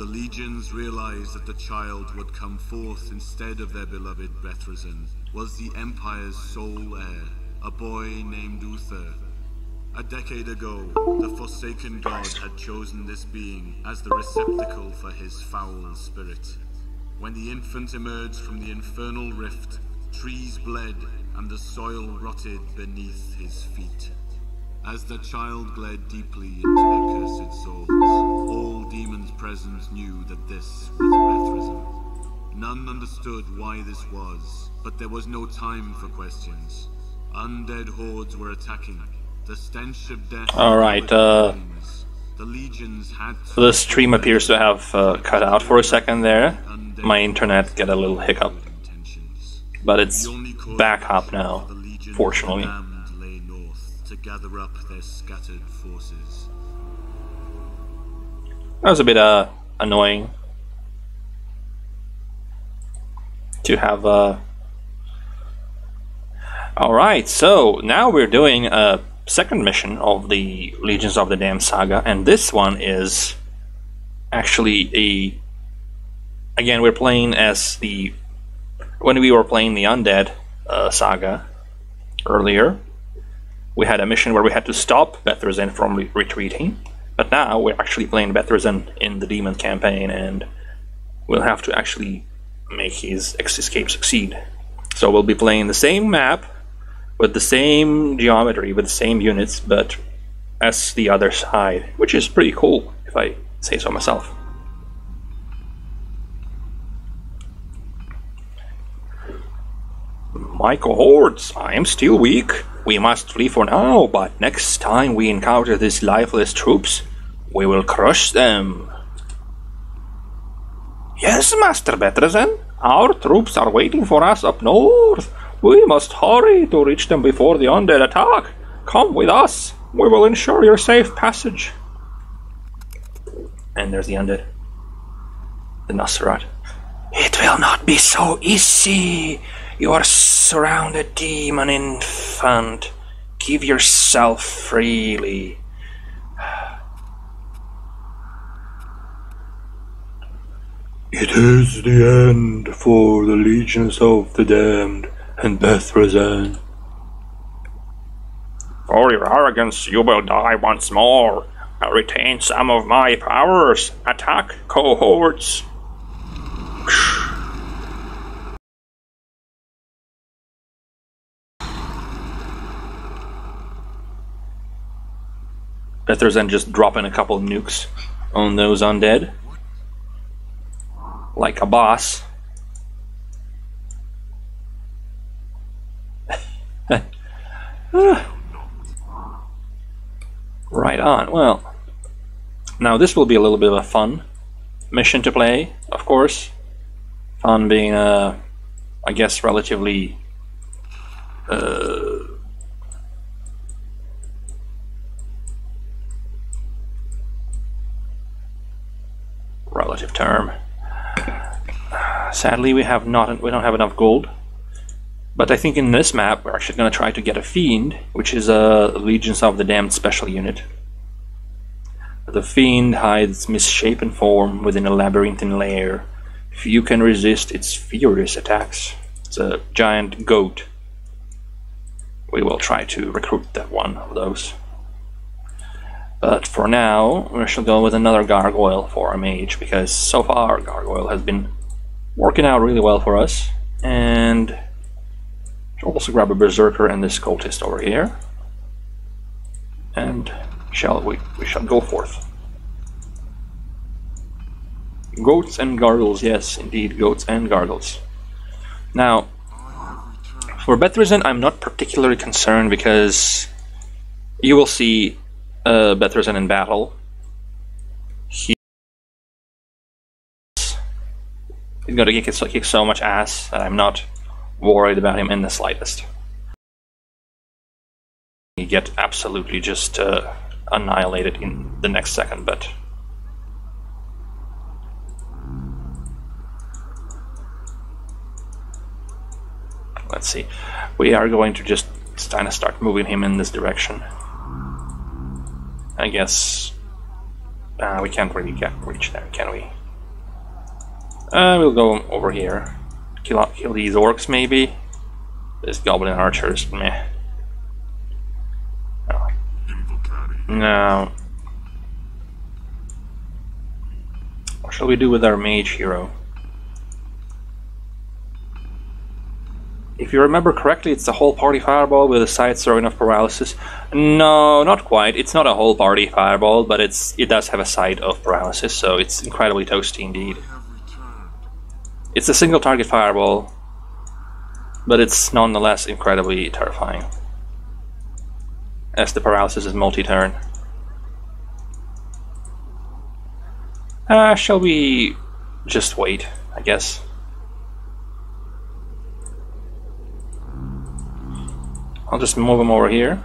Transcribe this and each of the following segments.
the legions realized that the child would come forth instead of their beloved Bethrezen was the Empire's sole heir, a boy named Uther. A decade ago, the Forsaken God had chosen this being as the receptacle for his foul spirit. When the infant emerged from the infernal rift, trees bled and the soil rotted beneath his feet. As the child glared deeply into their cursed souls, all demons present knew that this was Bethrezen. None understood why this was, but there was no time for questions. Undead hordes were attacking. The stench of death. All right, the stream appears to have cut out for a second there. My internet got a little hiccup, but it's back up now, fortunately. That was a bit annoying to have. All right, so now we're doing a second mission of the Legions of the Damned saga, and this one is actually a... Again, we're playing as the... When we were playing the Undead saga earlier, we had a mission where we had to stop Bethrezen from retreating, but now we're actually playing Bethrezen in the Demon campaign, and we'll have to actually make his escape succeed. So we'll be playing the same map, with the same geometry, with the same units, but as the other side, which is pretty cool, if I say so myself. My cohorts, I am still weak. We must flee for now, but next time we encounter these lifeless troops, we will crush them. Yes, Master Bethrezen, our troops are waiting for us up north. We must hurry to reach them before the undead attack. Come with us. We will ensure your safe passage. And there's the undead. The Nosserat. It will not be so easy. You are surrounded, demon infant. Give yourself freely. It is the end for the Legions of the Damned. And Bethrezen. For your arrogance, you will die once more. I retain some of my powers. Attack cohorts. Bethrezen just dropping a couple nukes on those undead. Like a boss. Right on. Well, now this will be a little bit of a fun mission to play, of course. Fun being, I guess, relatively relative term. Sadly, we don't have enough gold. But I think in this map, we're actually going to try to get a Fiend, which is a Legions of the Damned special unit. The Fiend hides misshapen form within a labyrinthine lair. Few can resist its furious attacks. It's a giant goat. We will try to recruit that one of those. But for now, we shall go with another Gargoyle for our mage, because so far Gargoyle has been working out really well for us. And... also grab a Berserker and this Cultist over here, and we shall go forth. Goats and Gargles, yes indeed, goats and gargles. Now, for Bethrezen, I'm not particularly concerned because you will see Bethrezen in battle. He's going to kick so much ass that I'm not worried about him in the slightest. You get absolutely just annihilated in the next second, but let's see. We are going to just kind of start moving him in this direction. I guess we can't really get reach there, can we? We'll go over here. Kill these orcs, maybe. These goblin archers, meh. Oh. No. What shall we do with our mage hero? If you remember correctly, it's a whole party fireball with a side serving of paralysis. No, not quite. It's not a whole party fireball, but it does have a side of paralysis, so it's incredibly toasty indeed. It's a single target fireball, but it's nonetheless incredibly terrifying, as the paralysis is multi-turn. Shall we just wait, I guess? I'll just move them over here.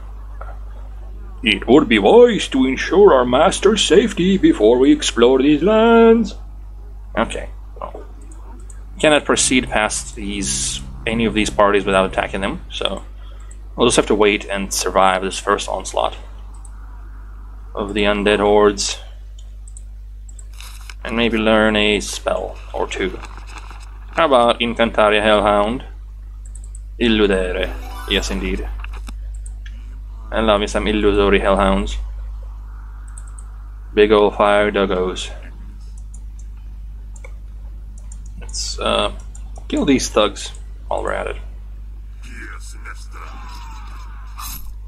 It would be wise to ensure our master's safety before we explore these lands. Okay. Well, we cannot proceed past any of these parties without attacking them, so we'll just have to wait and survive this first onslaught of the undead hordes. And maybe learn a spell or two. How about Incantaria Hellhound? Illudere. Yes, indeed. I love me some illusory hellhounds. Big ol' fire doggos. Let's kill these thugs while we're at it.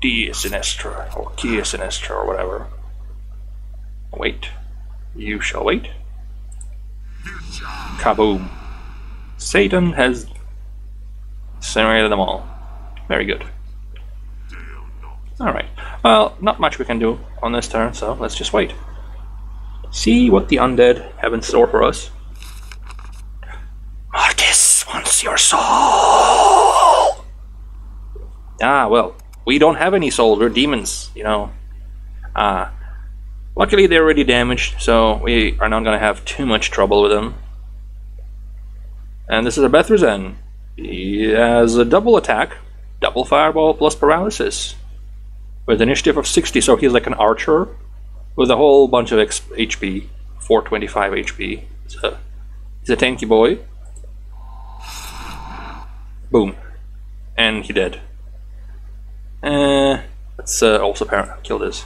Dear Sinestra, or Kia Sinestra, or whatever. Wait. You shall wait. Kaboom. Satan has incinerated them all. Very good. Alright. Well, not much we can do on this turn, so let's just wait. See what the undead have in store for us. Mortis wants your soul! Ah, well, we don't have any souls. We're demons, you know. Luckily, they're already damaged, so we are not going to have too much trouble with them. And this is a Bethrezen. He has a double attack. Double fireball plus paralysis with initiative of 60, so he's like an archer with a whole bunch of HP, 425 HP. So he's a tanky boy. Boom, and he dead. Let's also kill this.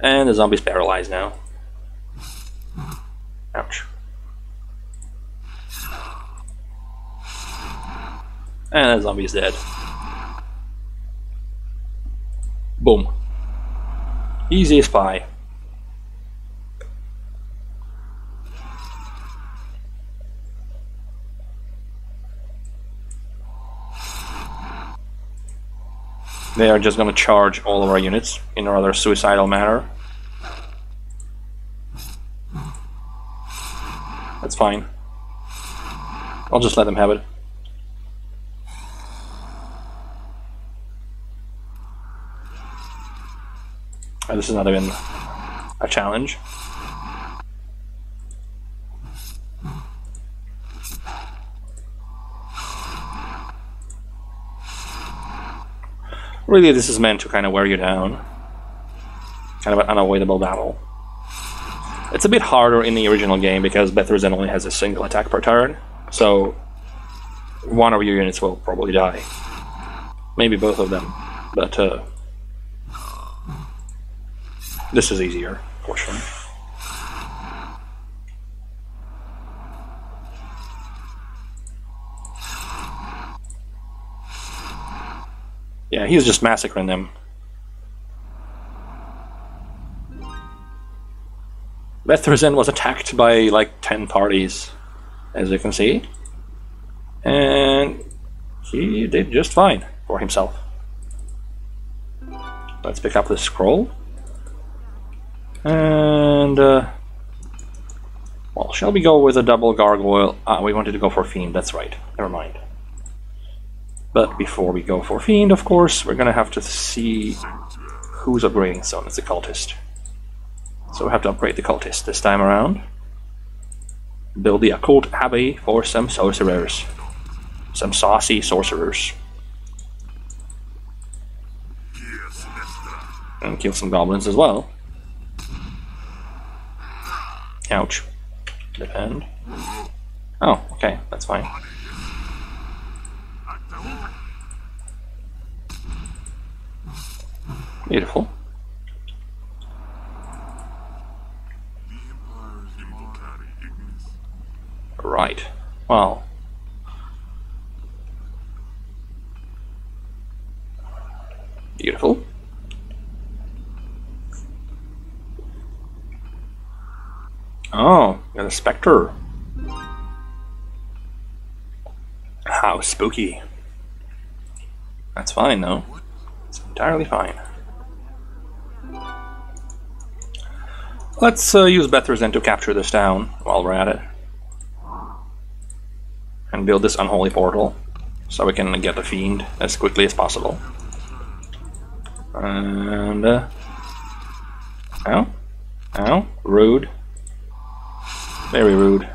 And the zombie's paralyzed now. Ouch. And the zombie's dead. Boom. Easy as pie. They are just going to charge all of our units in a rather suicidal manner. That's fine. I'll just let them have it. This is not even a challenge. Really, this is meant to kind of wear you down. Kind of an unavoidable battle. It's a bit harder in the original game because Bethrezen only has a single attack per turn, so one of your units will probably die. Maybe both of them, but this is easier, fortunately. Yeah, he's just massacring them. Bethrezen was attacked by like 10 parties, as you can see. And he did just fine for himself. Let's pick up this scroll. And, well, shall we go with a double gargoyle? Ah, we wanted to go for Fiend, that's right. Never mind. But before we go for Fiend, of course, we're gonna have to see who's upgrading. So it's the Cultist. So we have to upgrade the Cultist this time around. Build the Occult Abbey for some sorcerers. Some saucy sorcerers. And kill some goblins as well. Ouch. Depend. Okay, that's fine. Beautiful. Right. Well. Beautiful. Oh, got a spectre. How spooky. That's fine though. It's entirely fine. Let's use Bethrezen to capture this town while we're at it. And build this unholy portal so we can get the Fiend as quickly as possible. And ow. Ow. Rude. Very rude.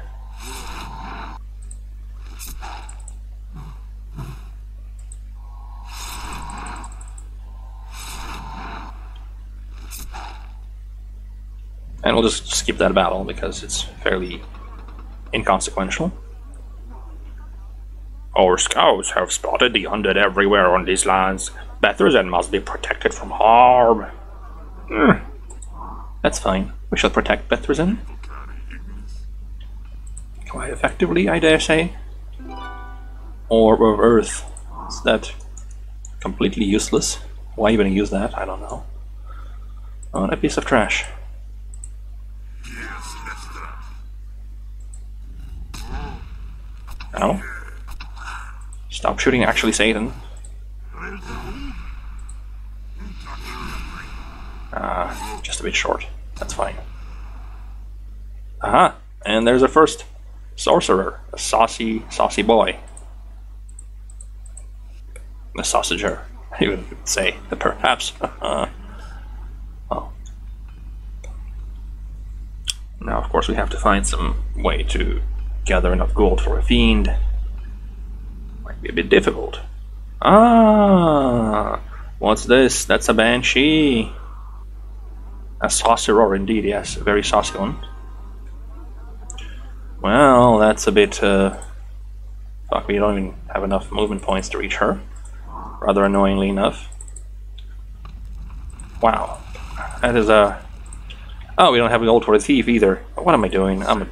And we'll just skip that battle because it's fairly inconsequential. Our scouts have spotted the undead everywhere on these lands. Bethrezen must be protected from harm. Mm. That's fine. We shall protect Bethrezen. Quite effectively, I dare say. Orb of Earth. Is that completely useless? Why even use that? I don't know. Oh, that piece of trash. Ow. Stop shooting, actually, Satan. Ah, just a bit short. That's fine. Aha! And there's our first sorcerer. A saucy, saucy boy. The sausager, you would say, perhaps. Oh. Now, of course, we have to find some way to gather enough gold for a fiend. Might be a bit difficult. Ah, what's this? That's a banshee. A sorcerer indeed, yes, a very saucy one. Well, that's a bit, fuck, we don't even have enough movement points to reach her. Rather annoyingly enough. Wow, that is a... Oh, we don't have gold for a thief either. What am I doing? I'm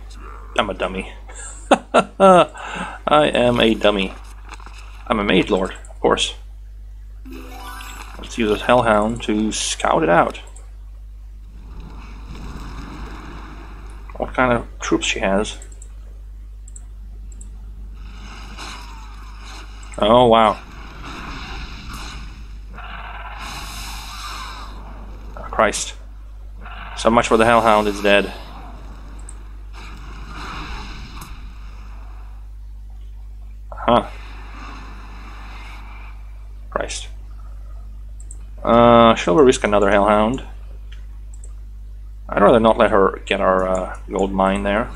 a dummy. I am a dummy. I'm a mage lord, of course. Let's use this hellhound to scout it out. What kind of troops she has. Oh, wow. Oh, Christ. So much for the hellhound, it's dead. Huh. Christ. Shall we risk another hellhound? I'd rather not let her get our gold mine there.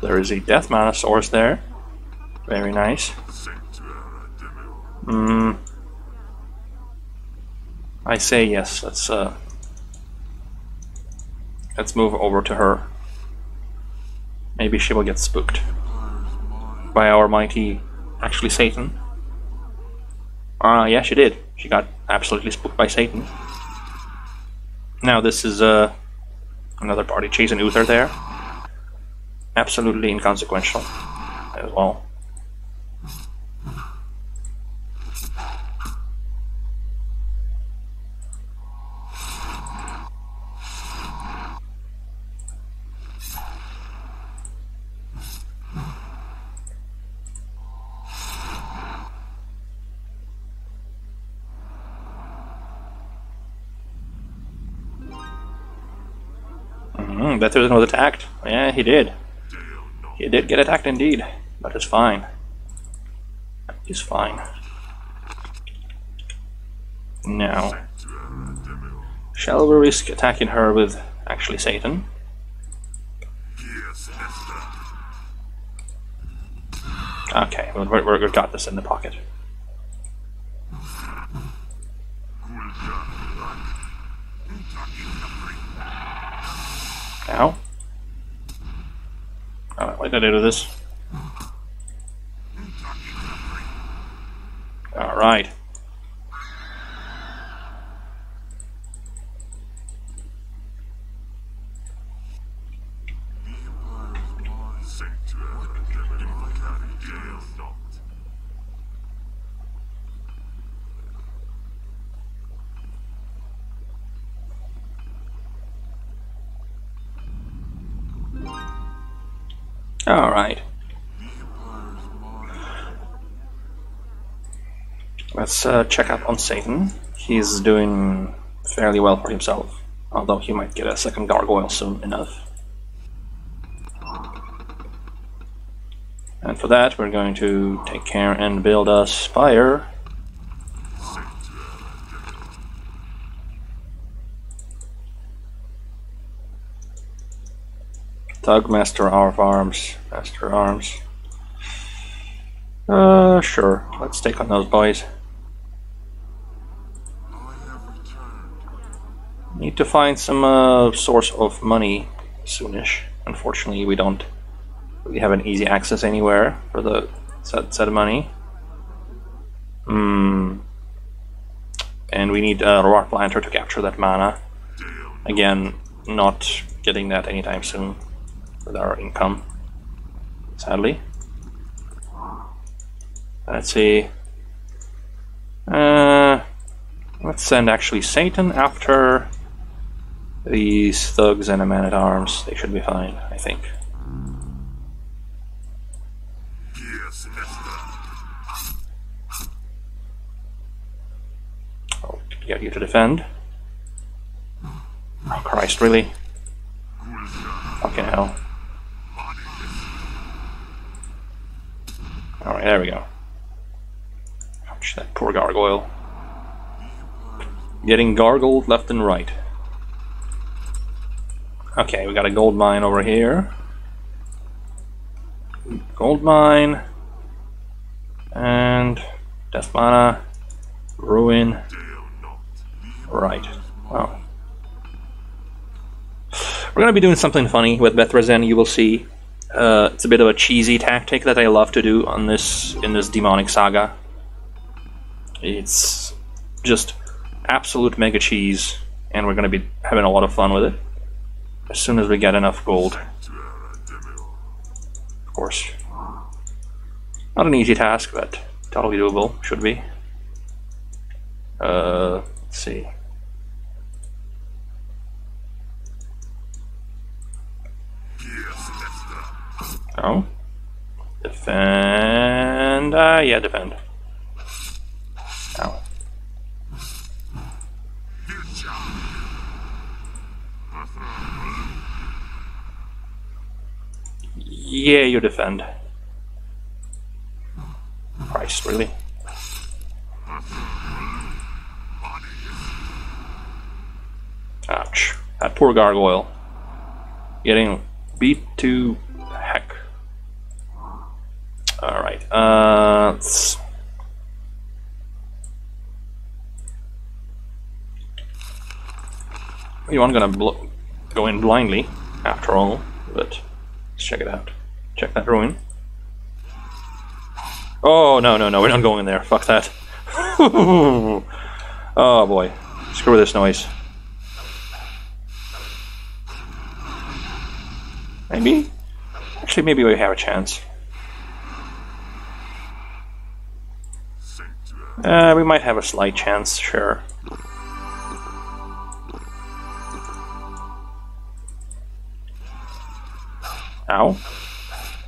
There is a death mana source there. Very nice. Hmm. I say yes, let's move over to her. Maybe she will get spooked by our mighty, actually, Satan. Ah, yeah, she did. She got absolutely spooked by Satan. Now this is another party chasing Uther there. Absolutely inconsequential as well. Bethrezen was attacked. Yeah, he did. He did get attacked indeed. But it's fine. He's fine. Now, shall we risk attacking her with actually Satan? Okay, we've got this in the pocket. Ow. Oh, what did I do to this? Alright. All right. Let's check up on Satan. He's doing fairly well for himself, although he might get a second gargoyle soon enough. And for that, we're going to take care and build a spire. Thug, master arms. Sure, let's take on those boys. Need to find some source of money soonish. Unfortunately, we don't really have an easy access anywhere for the said money. And we need a rock planter to capture that mana. Again, not getting that anytime soon. With our income, sadly. Let's see. Let's send actually Satan after these thugs and a man at arms. They should be fine, I think. I'll get you to defend. Oh Christ, really? Fucking hell. Alright, there we go. Ouch, that poor gargoyle. Getting gargled left and right. Okay, we got a gold mine over here. Gold mine. And death mana. Ruin. Right. Wow. We're gonna be doing something funny with Bethrezen, you will see. It's a bit of a cheesy tactic that I love to do on this in this demonic saga. It's just absolute mega cheese, and we're going to be having a lot of fun with it as soon as we get enough gold. Of course, not an easy task, but totally doable. Should be. Let's see. Oh. Defend. Yeah, defend. Ow. Yeah, you defend. Christ, really? Ouch. That poor gargoyle. Getting beat to heck. All right. Let's you aren't gonna go in blindly, after all. But let's check it out. Check that ruin. Oh no no no! We're not going there. Fuck that. Oh boy. Screw this noise. Maybe. Actually, maybe we have a chance. We might have a slight chance, sure. Ow.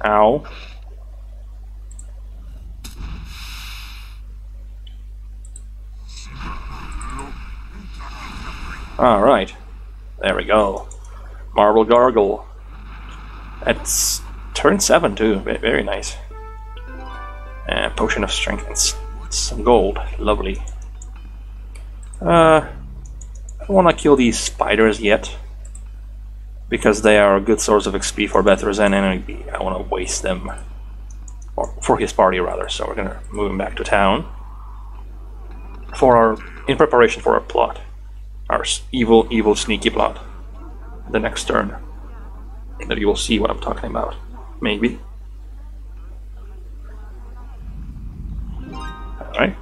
Ow. Alright. There we go. Marble Gargle. That's turn 7 too, very nice. Potion of Strength and some gold, lovely. I don't want to kill these spiders yet because they are a good source of XP for Bethrezen, and I want to waste them, or for his party rather. So we're gonna move him back to town for our in preparation for our plot, our evil, sneaky plot, the next turn. that you will see what I'm talking about, maybe. Alright.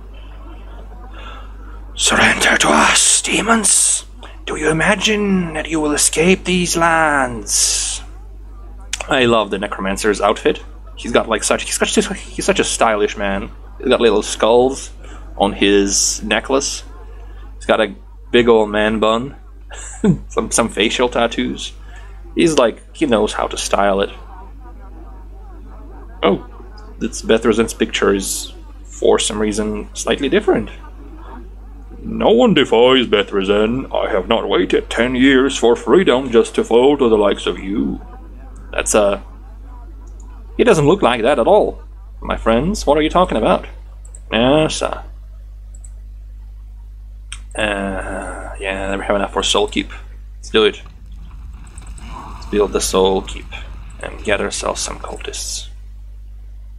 Surrender to us, demons! Do you imagine that you will escape these lands? I love the Necromancer's outfit. He's got like such, he's such a stylish man. He's got little skulls on his necklace. He's got a big old man bun. some facial tattoos. He's like, he knows how to style it. Oh, it's Bethrezen's picture is, for some reason, slightly different. No one defies Bethrezen. I have not waited 10 years for freedom just to fall to the likes of you. That's a... He doesn't look like that at all, my friends. What are you talking about? Yes, sir. Yeah, we have enough for soul keep. Let's do it. Let's build the soul keep and get ourselves some cultists.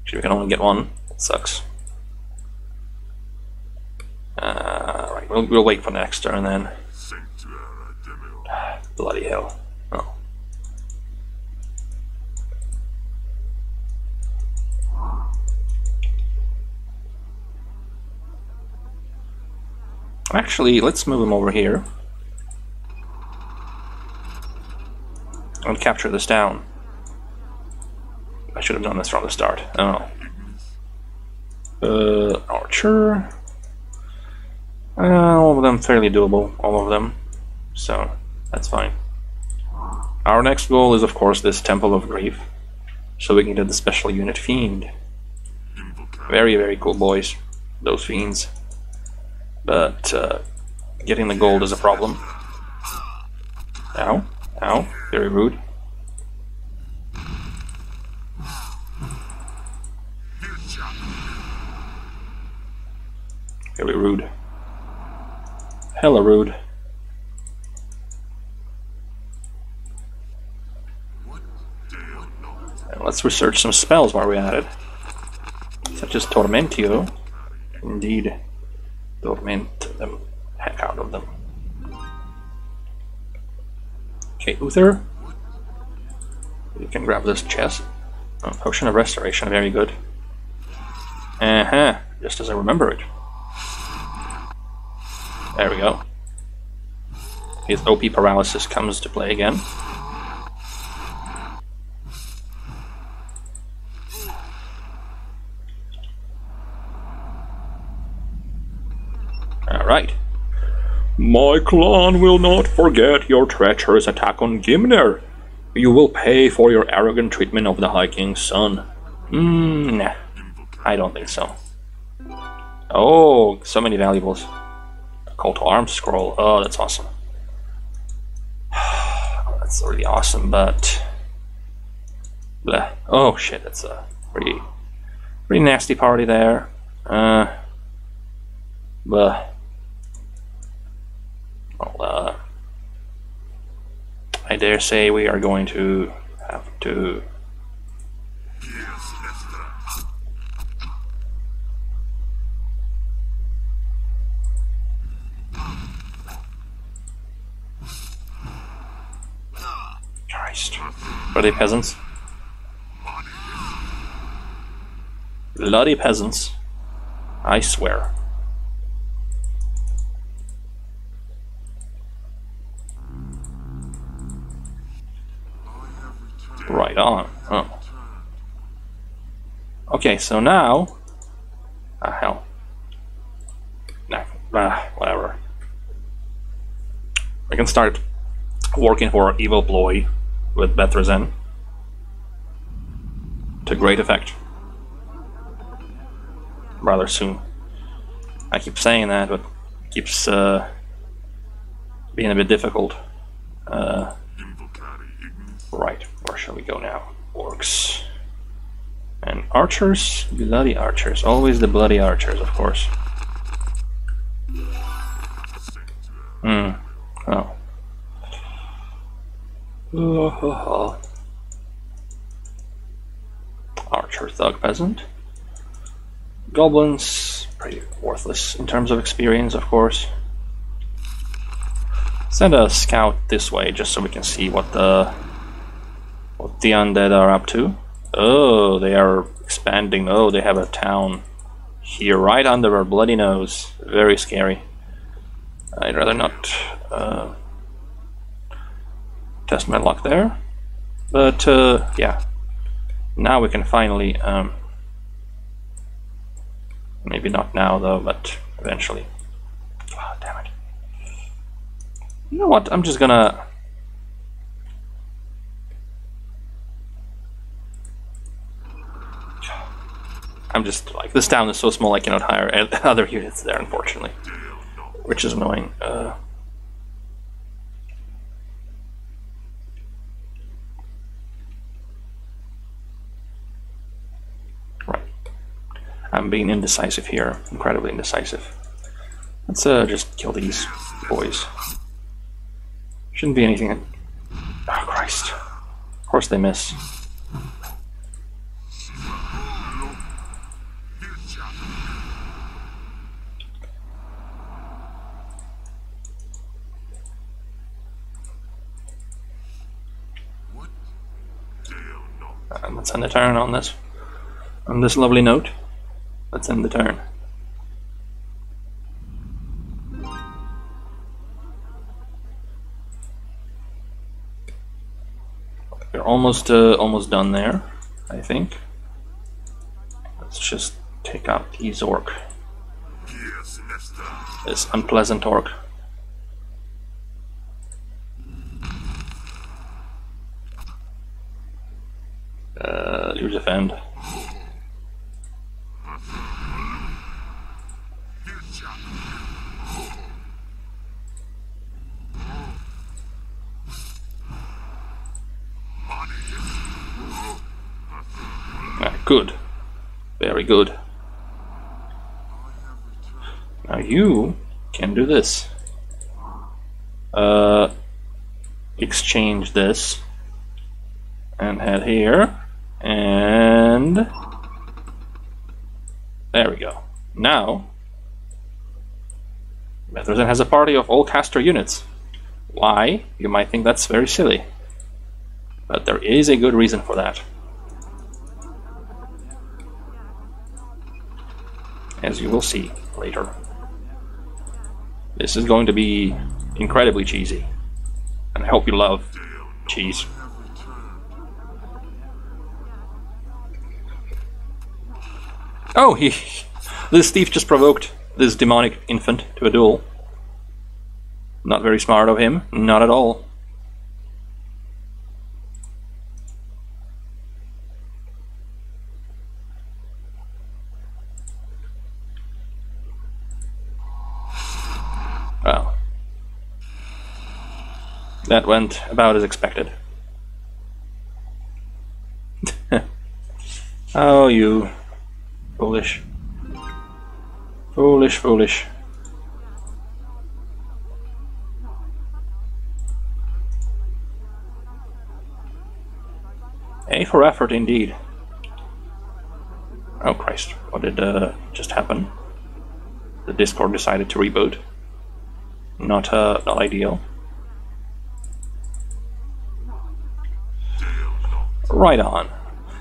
Actually, we can only get one. It sucks. Right, we'll wait for the next turn then. Bloody hell. Oh. Actually, let's move him over here. And capture this down. I should have done this from the start. Oh. Archer. All of them fairly doable, all of them, so that's fine. Our next goal is, of course, this Temple of Grief, so we can get the special unit Fiend. Very, very cool boys, those Fiends, but getting the gold is a problem. Ow, ow, very rude. Very rude. Hella rude. And let's research some spells while we're at it. Such as Tormentio. Indeed. Torment them. Heck out of them. Okay, Uther. You can grab this chest. Oh, Potion of Restoration, very good. Just as I remember it. There we go. His OP paralysis comes to play again. Alright. My clan will not forget your treacherous attack on Gimner. You will pay for your arrogant treatment of the High King's son. Nah. I don't think so. Oh, so many valuables. Call to Arms scroll. Oh, that's awesome. That's really awesome, but... Bleh. Oh shit, that's a pretty nasty party there. Bleh. Well, I dare say we are going to have to... Bloody peasants. Bloody peasants. I swear. Right on. Oh. Okay, so now... Ah, hell. Nah, whatever. We can start working for our evil ploy with Bethrezen, to great effect, rather soon. I keep saying that, but it keeps being a bit difficult. Right, where shall we go now? Orcs and archers, bloody archers, always the bloody archers, of course. Oh. Archer Thug Peasant. Goblins, pretty worthless in terms of experience, of course. Send a scout this way just so we can see what the What the undead are up to. Oh, they are expanding. Oh, they have a town here right under our bloody nose. Very scary. I'd rather not test my luck there. But yeah, now we can finally, maybe not now though, but eventually. Oh, damn it. You know what, I'm just gonna... I'm just like, this town is so small I cannot hire other units there, unfortunately. Which is annoying. Right. I'm being indecisive here. Incredibly indecisive. Let's just kill these boys. Shouldn't be anything. Oh, Christ. Of course they miss. Let's end the turn on this. On this lovely note, let's end the turn. We're almost, done there, I think. Let's just take out these orc. This unpleasant orc. You defend. Ah, good. Very good. Now you can do this. Exchange this and head here. And there we go. Now Bethrezen has a party of all caster units. Why? You might think that's very silly, but there is a good reason for that. As you will see later. This is going to be incredibly cheesy. And I hope you love cheese. Oh, this thief just provoked this demonic infant to a duel. Not very smart of him, not at all. Well, that went about as expected. Oh, you... Foolish. Foolish, foolish. A for effort, indeed. Oh, Christ. What did just happen? The Discord decided to reboot. Not ideal. Right on.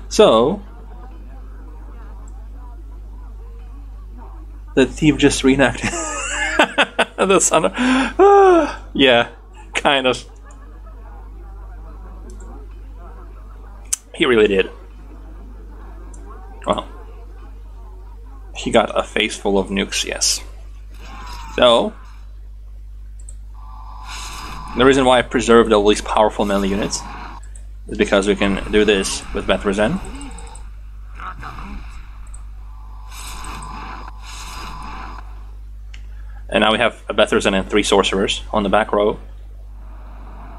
So... the thief just reenacted the son of... yeah, kind of. He really did. Well, he got a face full of nukes, yes. So, the reason why I preserved the least powerful melee units is because we can do this with Bethrezen. And now we have a Bethrezen and 3 sorcerers on the back row.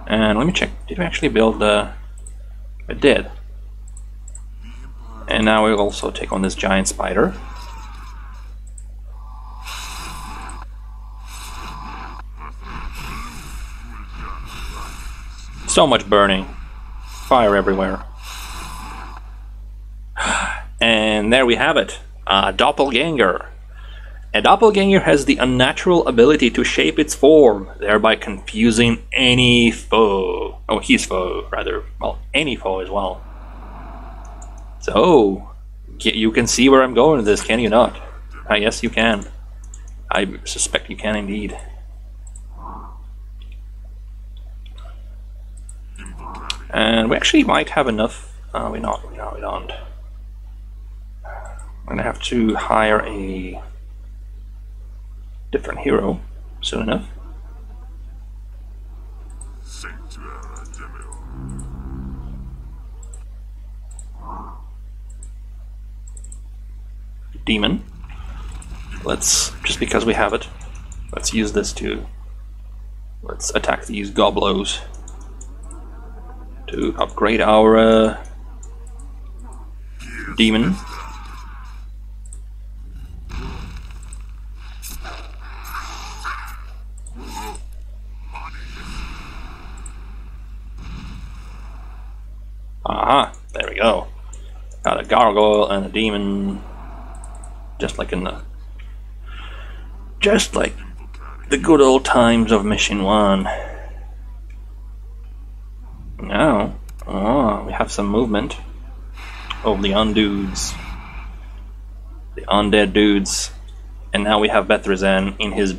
And let me check, did we actually build the... I did. And now we will also take on this giant spider. So much burning. Fire everywhere. And there we have it. Doppelganger. A doppelganger has the unnatural ability to shape its form, thereby confusing any foe. Oh, his foe, rather. Well, any foe as well. So, you can see where I'm going with this, can you not? Yes, you can. I suspect you can indeed. And we actually might have enough. We don't. I'm gonna have to hire a different hero soon enough. Demon. Let's, just because we have it, let's use this to, let's attack these goblos to upgrade our demon. Aha, there we go. Got a gargoyle and a demon, just like in the, just like the good old times of Mission 1. Now, oh, we have some movement of the undudes, the undead dudes, and now we have Bethrezen in his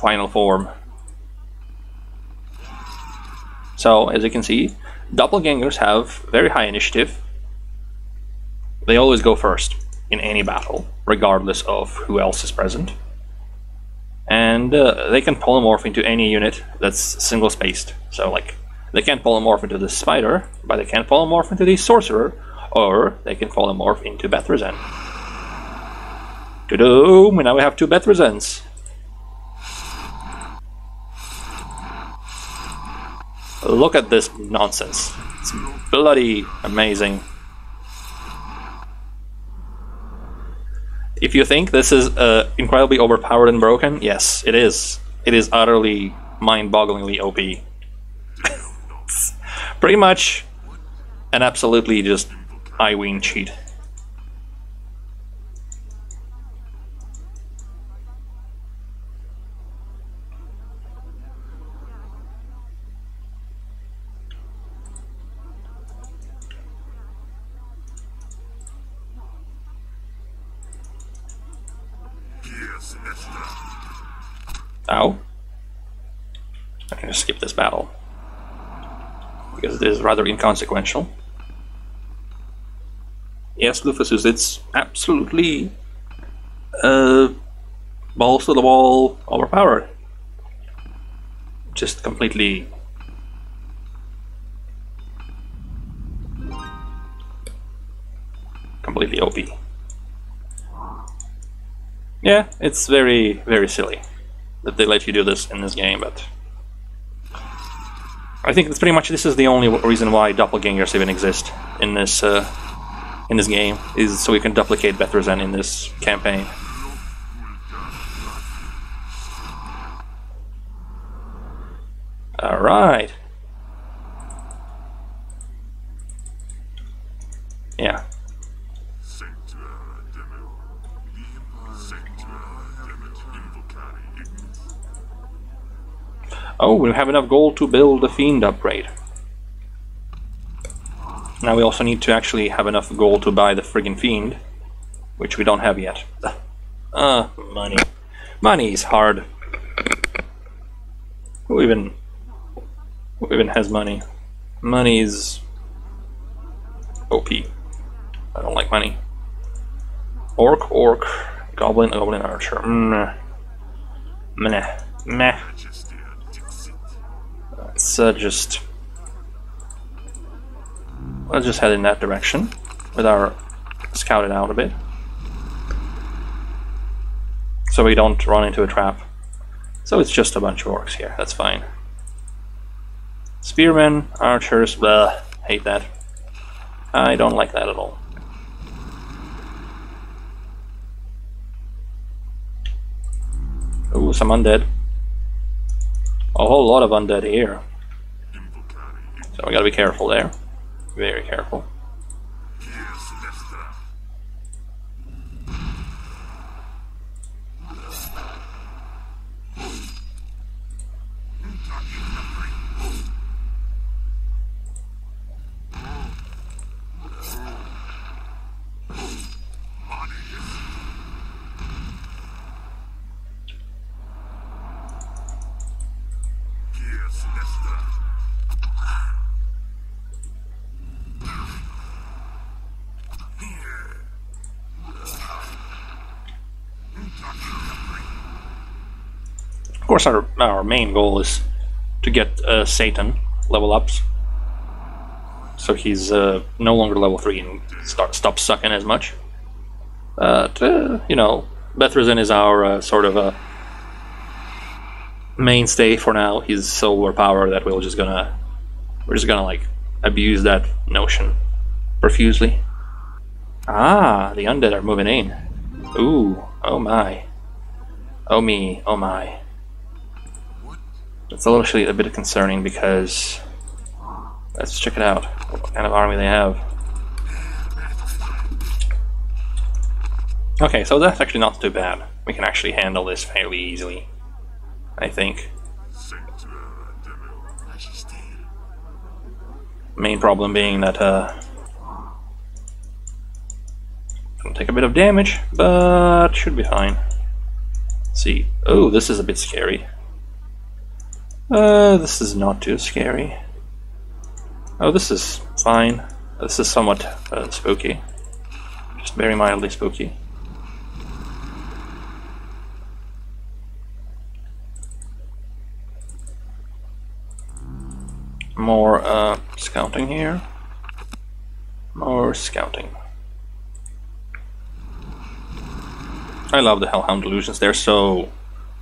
final form. So, as you can see, doppelgangers have very high initiative. They always go first in any battle, regardless of who else is present. And they can polymorph into any unit that's single-spaced. So, like, they can't polymorph into the spider, but they can polymorph into the sorcerer, or they can polymorph into Bethrezen. Ta-da! Now we have two Bethrezens. Look at this nonsense. It's bloody amazing. If you think this is incredibly overpowered and broken, yes, it is. It is utterly mind-bogglingly OP. Pretty much an absolutely just eye-wing cheat. Ow. I can just skip this battle because it is rather inconsequential. Yes, Flufasus, it's absolutely balls to the wall overpowered. Just completely OP. Yeah, it's very, very silly that they let you do this in this game, but I think it's pretty much, this is the only reason why doppelgangers even exist in this game, is so we can duplicate Bethrezen in this campaign. All right. Yeah. Oh, we have enough gold to build the Fiend upgrade. Now we also need to actually have enough gold to buy the friggin' Fiend, which we don't have yet. Money. Money is hard. Who even has money? Money is OP. I don't like money. Orc, orc. Goblin, goblin, archer. Meh. Meh. Meh. Let's just head in that direction with our scouted out a bit, so we don't run into a trap. So it's just a bunch of orcs here. That's fine. Spearmen, archers. Blah, hate that. I don't like that at all. Ooh, some undead. A whole lot of undead here. So we gotta be careful there. Very careful. course, our main goal is to get Satan level ups, so he's no longer level 3 and stops sucking as much. You know, Bethrezen is our sort of a mainstay for now. He's so overpowered that we're just gonna like abuse that notion profusely. Ah, the undead are moving in. Ooh, oh my, oh me, oh my. That's actually a bit concerning because let's check it out. What kind of army they have? Okay, so that's actually not too bad. We can actually handle this fairly easily, I think. Main problem being that gonna take a bit of damage, but should be fine. Let's see, oh, this is a bit scary. This is not too scary. Oh, this is fine. This is somewhat spooky, just very mildly spooky. More scouting here. More scouting. I love the Hellhound illusions. They're so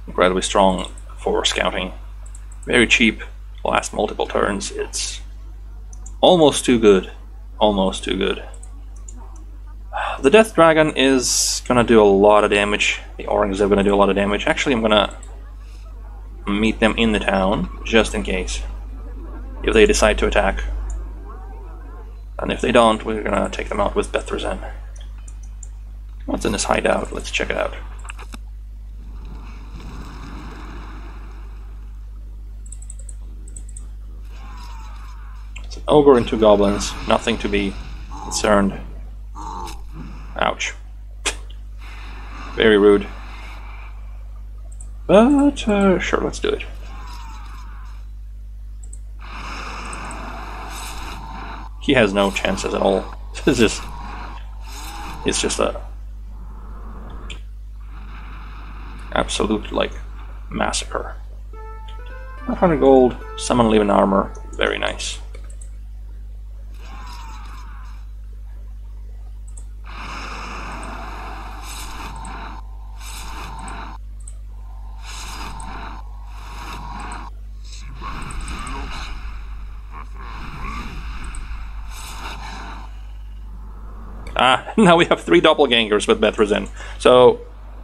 incredibly strong for scouting. Very cheap. Last multiple turns. It's almost too good. Almost too good. The Death Dragon is gonna do a lot of damage. The Oranges are gonna do a lot of damage. Actually, I'm gonna meet them in the town just in case. If they decide to attack. And if they don't, we're gonna take them out with Bethrezen. What's in this hideout? Let's check it out. It's an ogre and two goblins. Nothing to be concerned. Ouch. Very rude. But, sure, let's do it. He has no chances at all. This is, it's just a absolute like massacre. 500 gold, summon leaven armor, very nice. Now we have 3 doppelgangers with Bethrezen. So,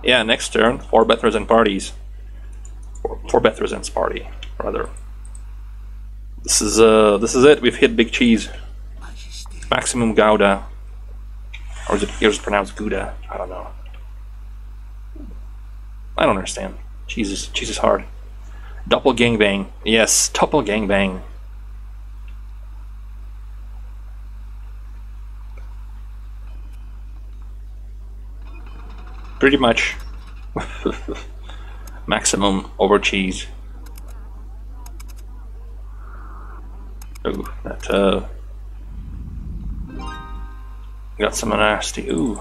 yeah, next turn, 4 Bethrezen parties. Four Bethrezen's party, rather. This is it. We've hit big cheese. Maximum Gouda, or is it here's pronounced Gouda? I don't know. I don't understand. Cheese is hard. Doppelgangbang. Yes, doppelgangbang. Pretty much maximum over cheese. Ooh, that got some nasty. Ooh,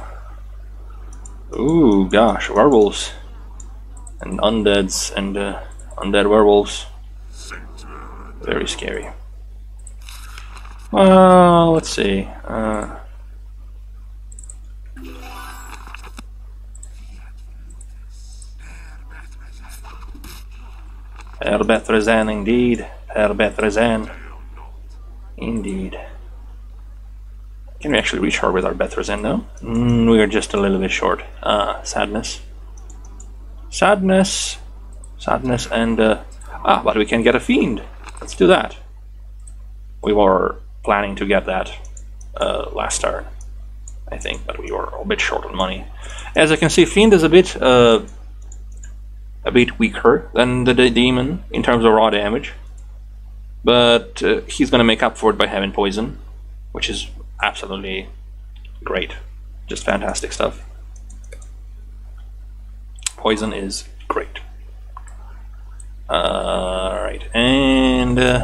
ooh, gosh, werewolves and undeads and undead werewolves. Very scary. Well, let's see. Per Bethrezen, indeed. Per Bethrezen, indeed. Can we actually reach her with our Bethrezen though? We are just a little bit short. Sadness. Sadness. Sadness and... ah, but we can get a Fiend. Let's do that. We were planning to get that last turn, I think, but we were a bit short on money. As I can see, Fiend is a bit weaker than the demon in terms of raw damage, but he's gonna make up for it by having poison, which is absolutely great. Just fantastic stuff. Poison is great. Alright, and I'm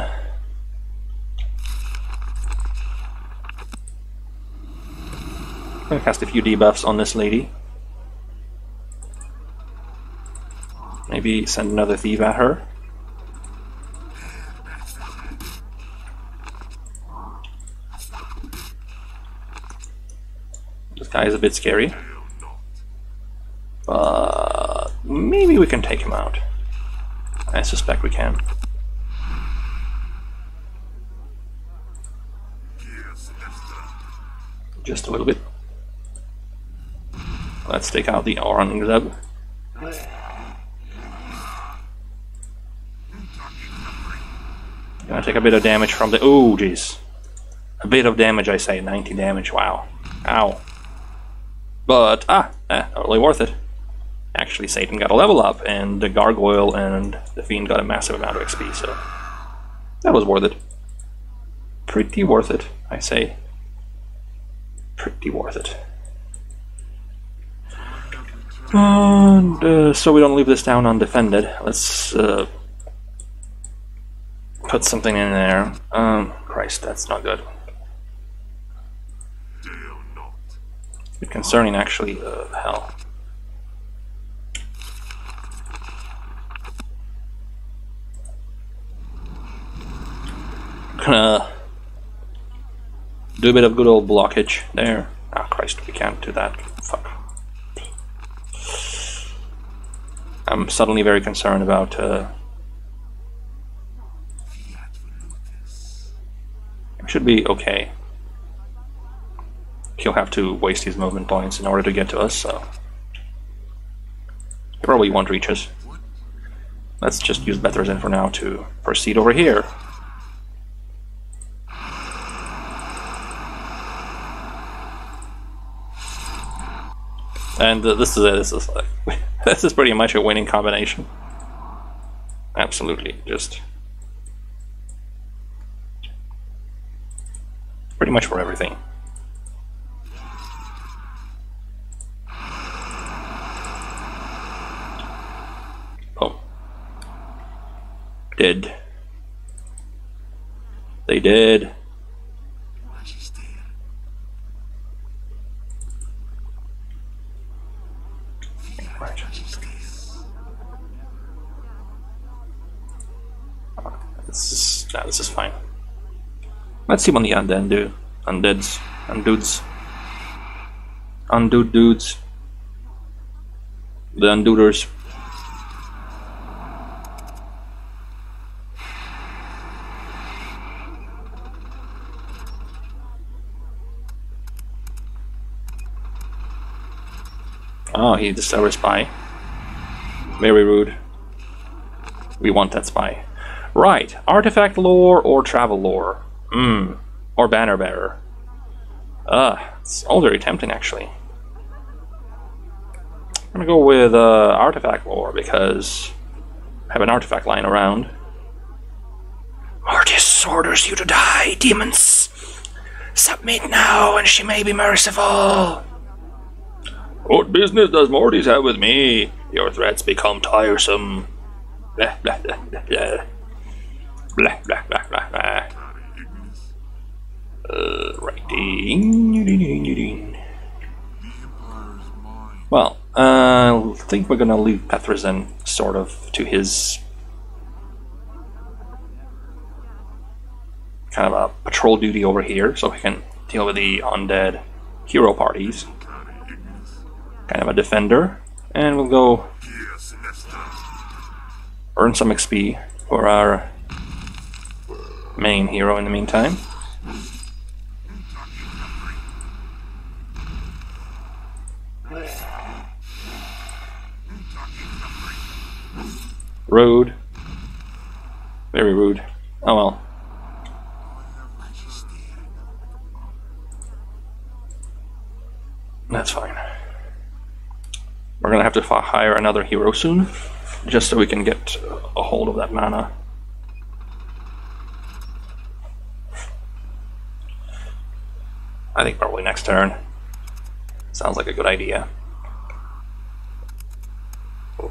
gonna cast a few debuffs on this lady. maybe send another thief at her. This guy is a bit scary, but maybe we can take him out. I suspect we can. Just a little bit. Let's take out the Aurangzeb. Gonna take a bit of damage from the... Oh, jeez. A bit of damage, I say. 90 damage. Wow. Ow. But, totally worth it. Actually, Satan got a level up, and the Gargoyle and the Fiend got a massive amount of XP, so... That was worth it. Pretty worth it, I say. Pretty worth it. And so we don't leave this town undefended, let's put something in there. Christ, that's not good. A bit concerning, actually. Hell. Gonna do a bit of good old blockage there. Ah, Christ, we can't do that. Fuck. I'm suddenly very concerned about it should be okay. He'll have to waste his movement points in order to get to us, so he probably won't reach us. Let's just use Bethrezen for now to proceed over here. And this is it. This is pretty much a winning combination. Absolutely, just pretty much for everything. Oh, did they did? This is fine. Let's see what the undead do. Undead dudes. The undooders. Oh, he discovered a spy. Very rude. We want that spy. Right, artifact lore or travel lore, or banner bearer. It's all very tempting, actually. I'm gonna go with artifact lore because I have an artifact lying around. Mortis orders you to die, demons. Submit now, and she may be merciful. What business does Mortis have with me? Your threats become tiresome. Blah, blah, blah, blah, blah. Blah, blah, blah, blah, blah. Righty. Well, I think we're gonna leave Bethrezen sort of to his kind of a patrol duty over here, so he can deal with the undead hero parties. Kind of a defender, and we'll go earn some XP for our main hero in the meantime. Rude. Very rude. Oh well. That's fine. We're gonna have to hire another hero soon, just so we can get a hold of that mana. I think probably next turn. Sounds like a good idea. Cool.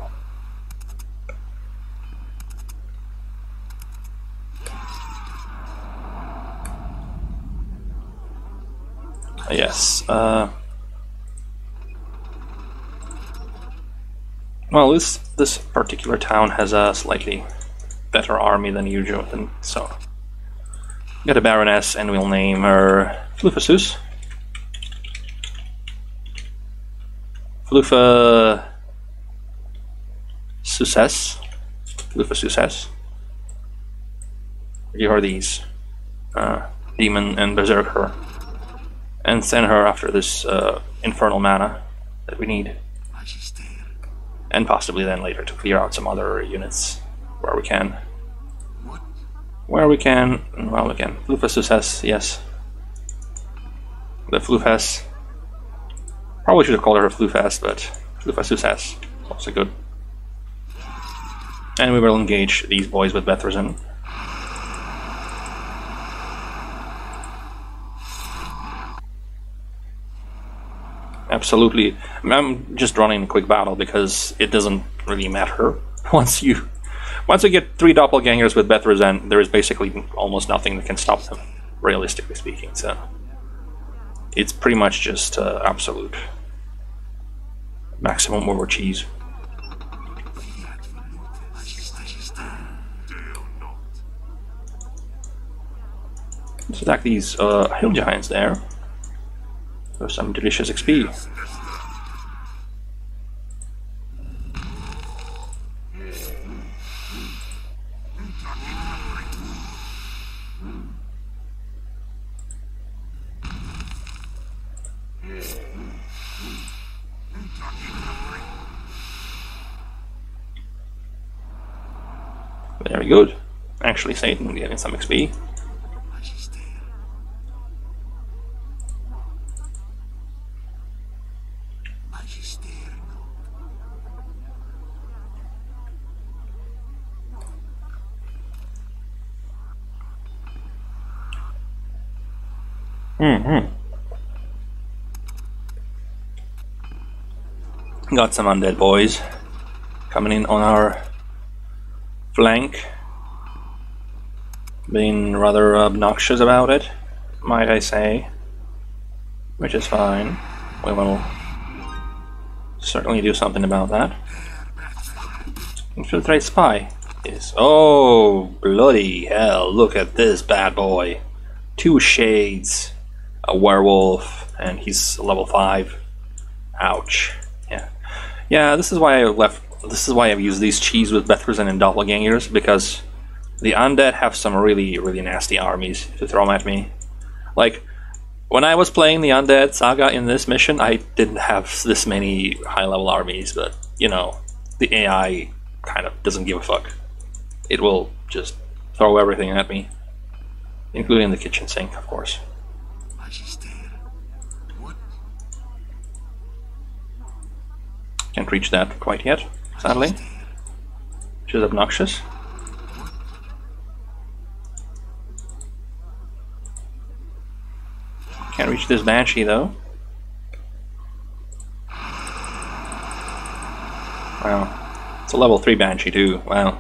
Yes. Well, this particular town has a slightly better army than you, Jonathan, so... Got a Baroness, and we'll name her Flufasus. Flufasus. Give her these. Demon and Berserk her. And send her after this infernal mana that we need. And possibly then later to clear out some other units where we can. Well, we can. Flufasus has, yes. The Flufas. Probably should have called her a Flufas, but Flufasus has. Also good. And we will engage these boys with Bethrezen. Absolutely. I'm just running a quick battle because it doesn't really matter. Once we get three doppelgangers with Bethrezen, there is basically almost nothing that can stop them, realistically speaking. So it's pretty much just absolute maximum over cheese. Let's attack these hill giants there. For some delicious XP. Very good. Actually, Satan getting some XP. Got some undead boys coming in on our flank, being rather obnoxious about it, might I say, which is fine. We will certainly do something about that. Infiltrate spy. Yes. Oh, bloody hell, look at this bad boy. Two shades, a werewolf, and he's level 5. Ouch. Yeah, this is why I left. This is why I've used these cheese with Bethrezen and doppelgangers, because the undead have some really, really nasty armies to throw at me. Like, when I was playing the undead saga in this mission, I didn't have this many high-level armies, but, you know, the AI kind of doesn't give a fuck. It will just throw everything at me, including the kitchen sink, of course. Can't reach that quite yet, sadly, which is obnoxious. Can't reach this Banshee though. Wow, it's a level 3 Banshee too, wow.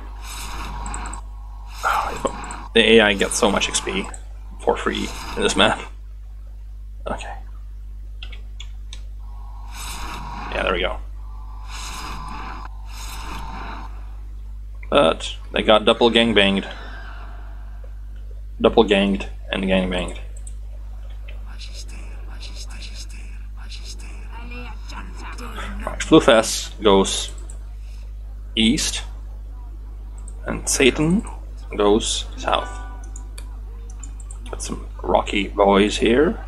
The AI gets so much XP for free in this map. Okay. Yeah, there we go. But they got doppelganged and gangbanged. Right, Flufas goes east, and Satan goes south. Got some rocky boys here.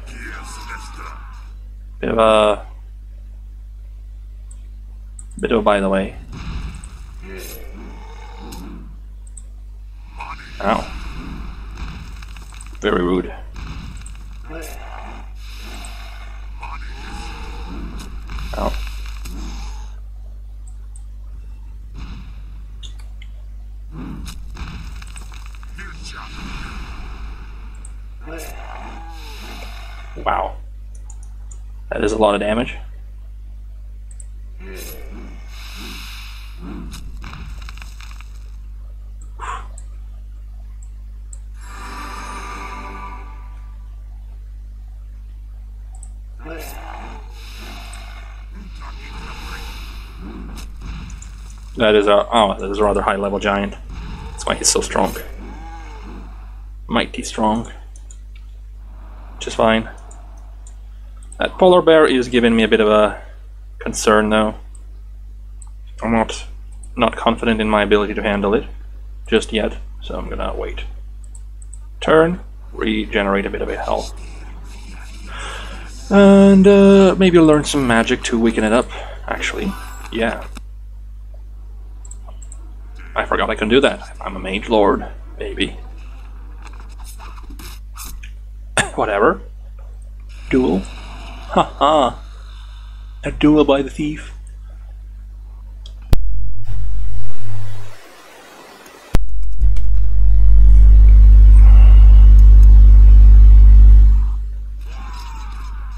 Bit of, by the way. Ow. Very rude. Ow. Wow. That is a lot of damage. That is a that is a rather high level giant. That's why he's so strong. Mighty strong. Which is fine. That polar bear is giving me a bit of a concern though. I'm not confident in my ability to handle it just yet, so I'm gonna wait. Turn, regenerate a bit of health. And maybe I'll learn some magic to weaken it up, actually. Yeah. I forgot I can do that. I'm a mage lord, baby. Whatever. Duel. Haha. A duel by the thief.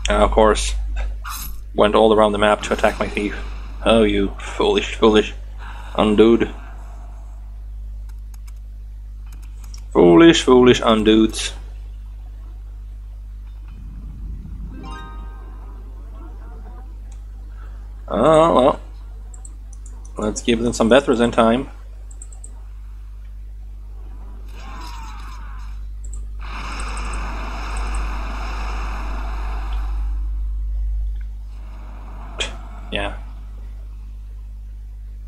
Of course, went all around the map to attack my thief. Oh, you foolish, foolish undude. Foolish, foolish undudes. Oh, well. Let's give them some Bethrezen time. Yeah.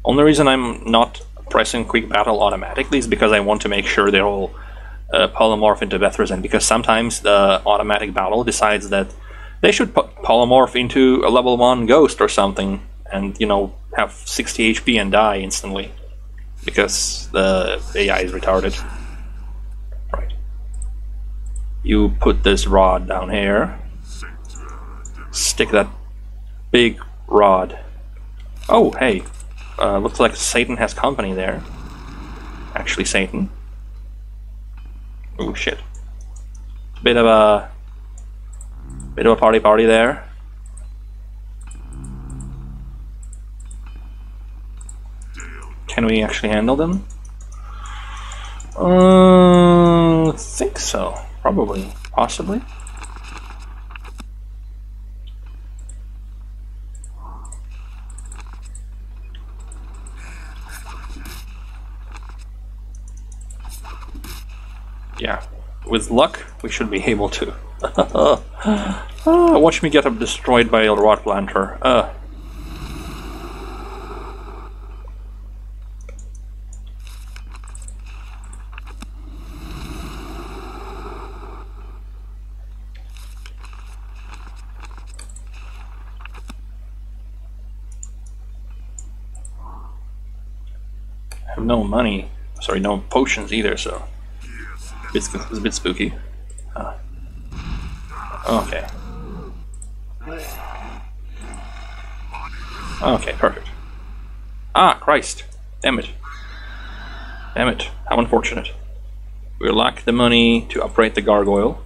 Only reason I'm not pressing quick battle automatically is because I want to make sure they all polymorph into Bethrezen, because sometimes the automatic battle decides that they should polymorph into a level 1 ghost or something and, you know, have 60 HP and die instantly because the AI is retarded. Right. You put this rod down here. Stick that big rod. Oh, hey. Looks like Satan has company there. Actually, Satan. Oh, shit. Bit of a party there. Can we actually handle them? I think so. Probably. Possibly. Yeah, with luck, we should be able to. Watch me get destroyed by a rod planter. I have no money. Sorry, no potions either, so... It's a bit spooky. Huh. Okay. Okay, perfect. Ah, Christ! Damn it. Damn it. How unfortunate. We lack the money to upgrade the gargoyle.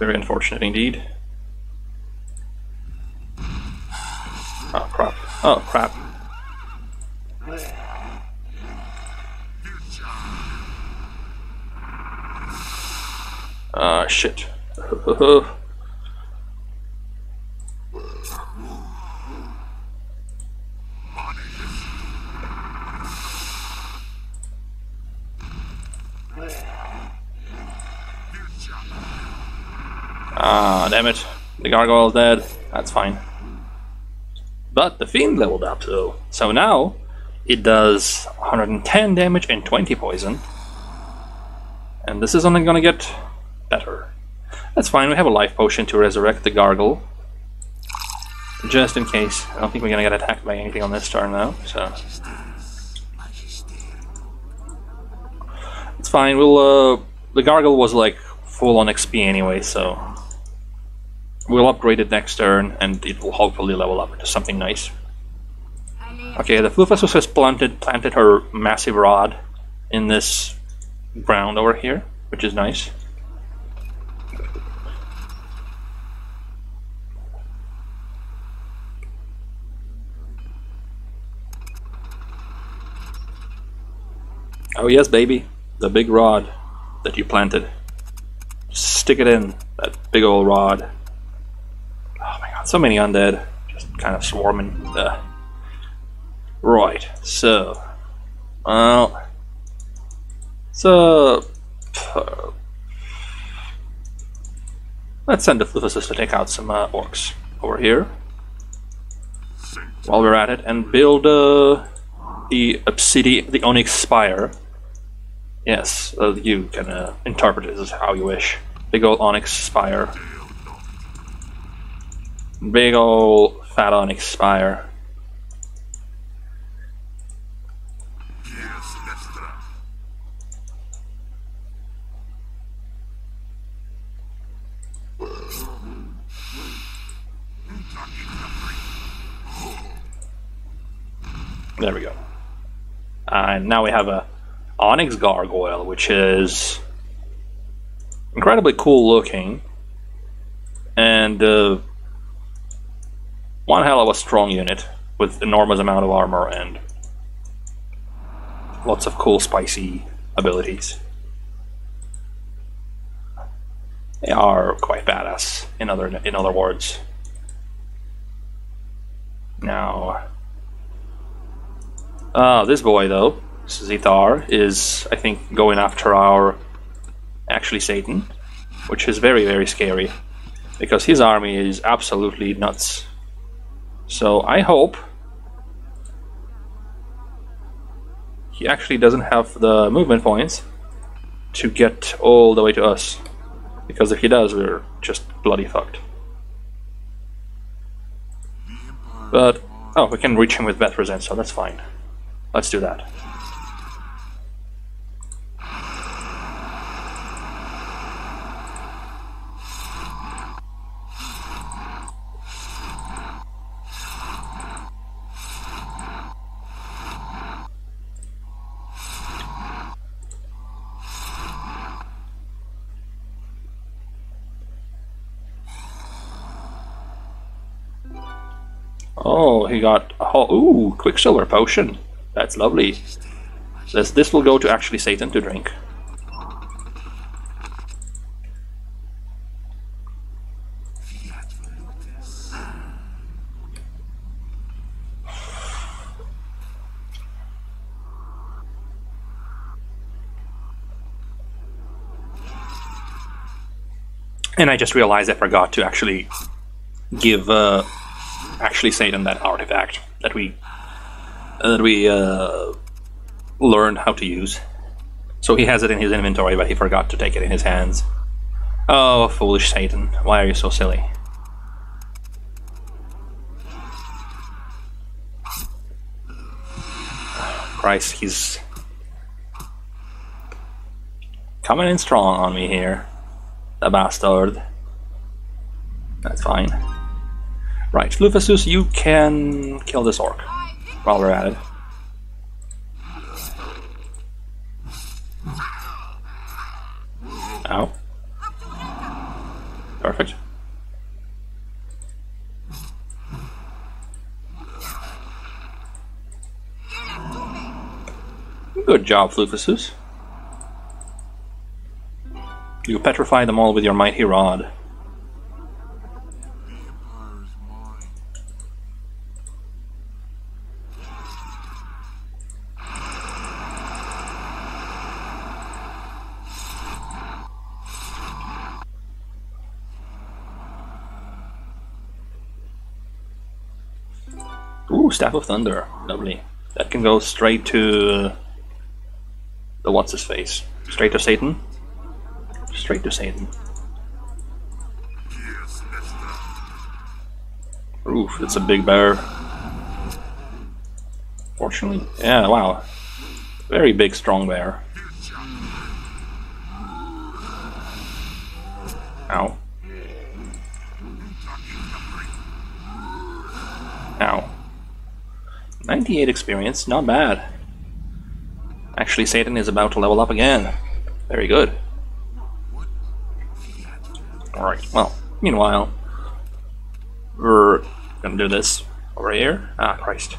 Very unfortunate indeed. Oh, crap. Oh, crap. Ah, shit. Ah, damn it. The gargoyle is dead. That's fine. But the Fiend leveled up, though. So now, it does 110 damage and 20 poison. And this is only gonna get... better. That's fine, we have a life potion to resurrect the gargoyle. Just in case. I don't think we're gonna get attacked by anything on this turn now, so... It's fine, we'll... the gargoyle was like full on XP anyway, so... We'll upgrade it next turn and it will hopefully level up into something nice. Okay, the Flufasus has planted her massive rod in this ground over here, which is nice. Oh yes, baby, the big rod that you planted. Stick it in, that big old rod. Oh my god, so many undead, just kind of swarming. Right, so, well, so, let's send the Flufasus to take out some orcs over here, while we're at it, and build the Onyx Spire. Yes, you can interpret it as how you wish. Big old Onyx Spire. Big old fat Onyx Spire. There we go. And now we have a Onyx Gargoyle, which is incredibly cool looking, and one hell of a strong unit with enormous amount of armor and lots of cool spicy abilities. They are quite badass, in other words. Now, this boy, though, Zithar, is, I think, going after our, actually, Satan, which is very, very scary, because his army is absolutely nuts. So I hope he actually doesn't have the movement points to get all the way to us, because if he does, we're just bloody fucked. But, oh, we can reach him with Bethrezen, so that's fine. Let's do that. Oh, he got a whole... Ooh, Quicksilver Potion. That's lovely. This will go to actually Satan to drink. And I just realized I forgot to actually give actually Satan that artifact that we learned how to use. So he has it in his inventory, but he forgot to take it in his hands. Oh, foolish Satan. Why are you so silly? Christ, he's coming in strong on me here. The bastard. That's fine. Right, Flufasus, you can kill this orc while we're at it. Ow. Perfect. Good job, Flufasus. You petrify them all with your mighty rod. Staff of Thunder, lovely. That can go straight to the what's-his-face. Straight to Satan. Straight to Satan. Oof, it's a big bear. Fortunately, yeah, wow. Very big, strong bear. Ow. Ow. 98 experience, not bad. Actually, Satan is about to level up again. Very good. Alright, well, meanwhile, we're gonna do this over here. Ah, Christ.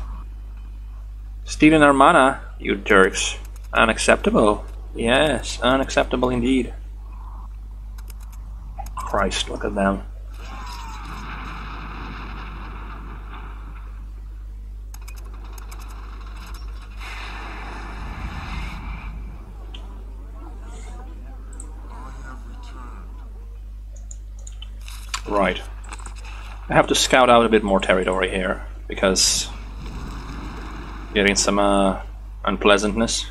Stealing our mana, you jerks. Unacceptable. Yes, unacceptable indeed. Christ, look at them. Right. I have to scout out a bit more territory here, because getting some unpleasantness.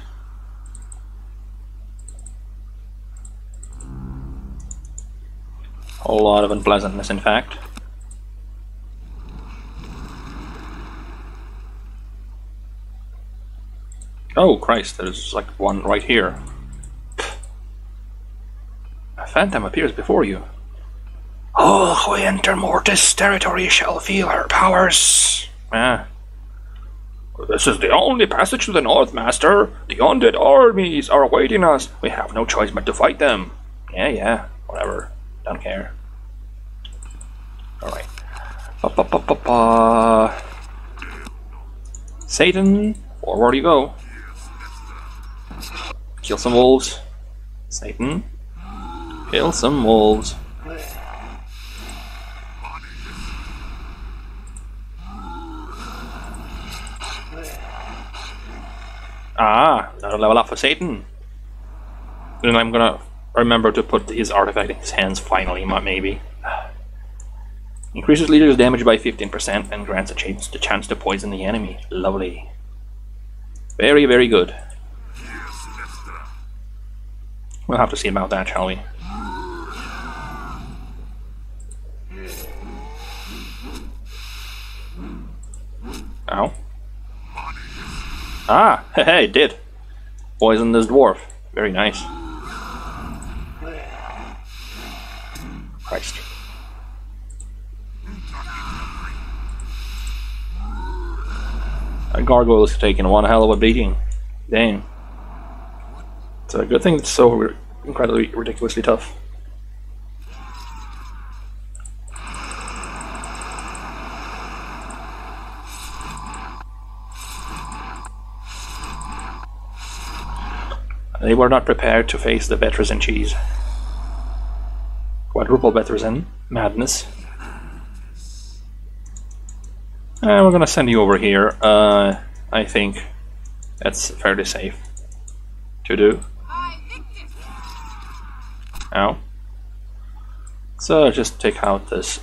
A whole lot of unpleasantness, in fact. Oh Christ, there's like one right here. A phantom appears before you. All who enter Mortis' territory shall feel her powers. Ah. This is the only passage to the north, master. The undead armies are awaiting us. We have no choice but to fight them. Yeah, yeah, whatever. Don't care. Alright. Satan, forward you go. Kill some wolves. Satan. Kill some wolves. Ah, another level up for Satan. Then I'm gonna remember to put his artifact in his hands finally, maybe. Increases leader's damage by 15% and grants a chance to poison the enemy. Lovely. Very, very good. We'll have to see about that, shall we? Ow. Ah, hey, it did. Poison this dwarf. Very nice. Christ. That gargoyle is taking one hell of a beating. Dang. It's a good thing it's so incredibly, ridiculously tough. They were not prepared to face the Bethrezen cheese. Quadruple Bethrezen. Madness. And we're gonna send you over here. I think that's fairly safe to do. Ow. So just take out this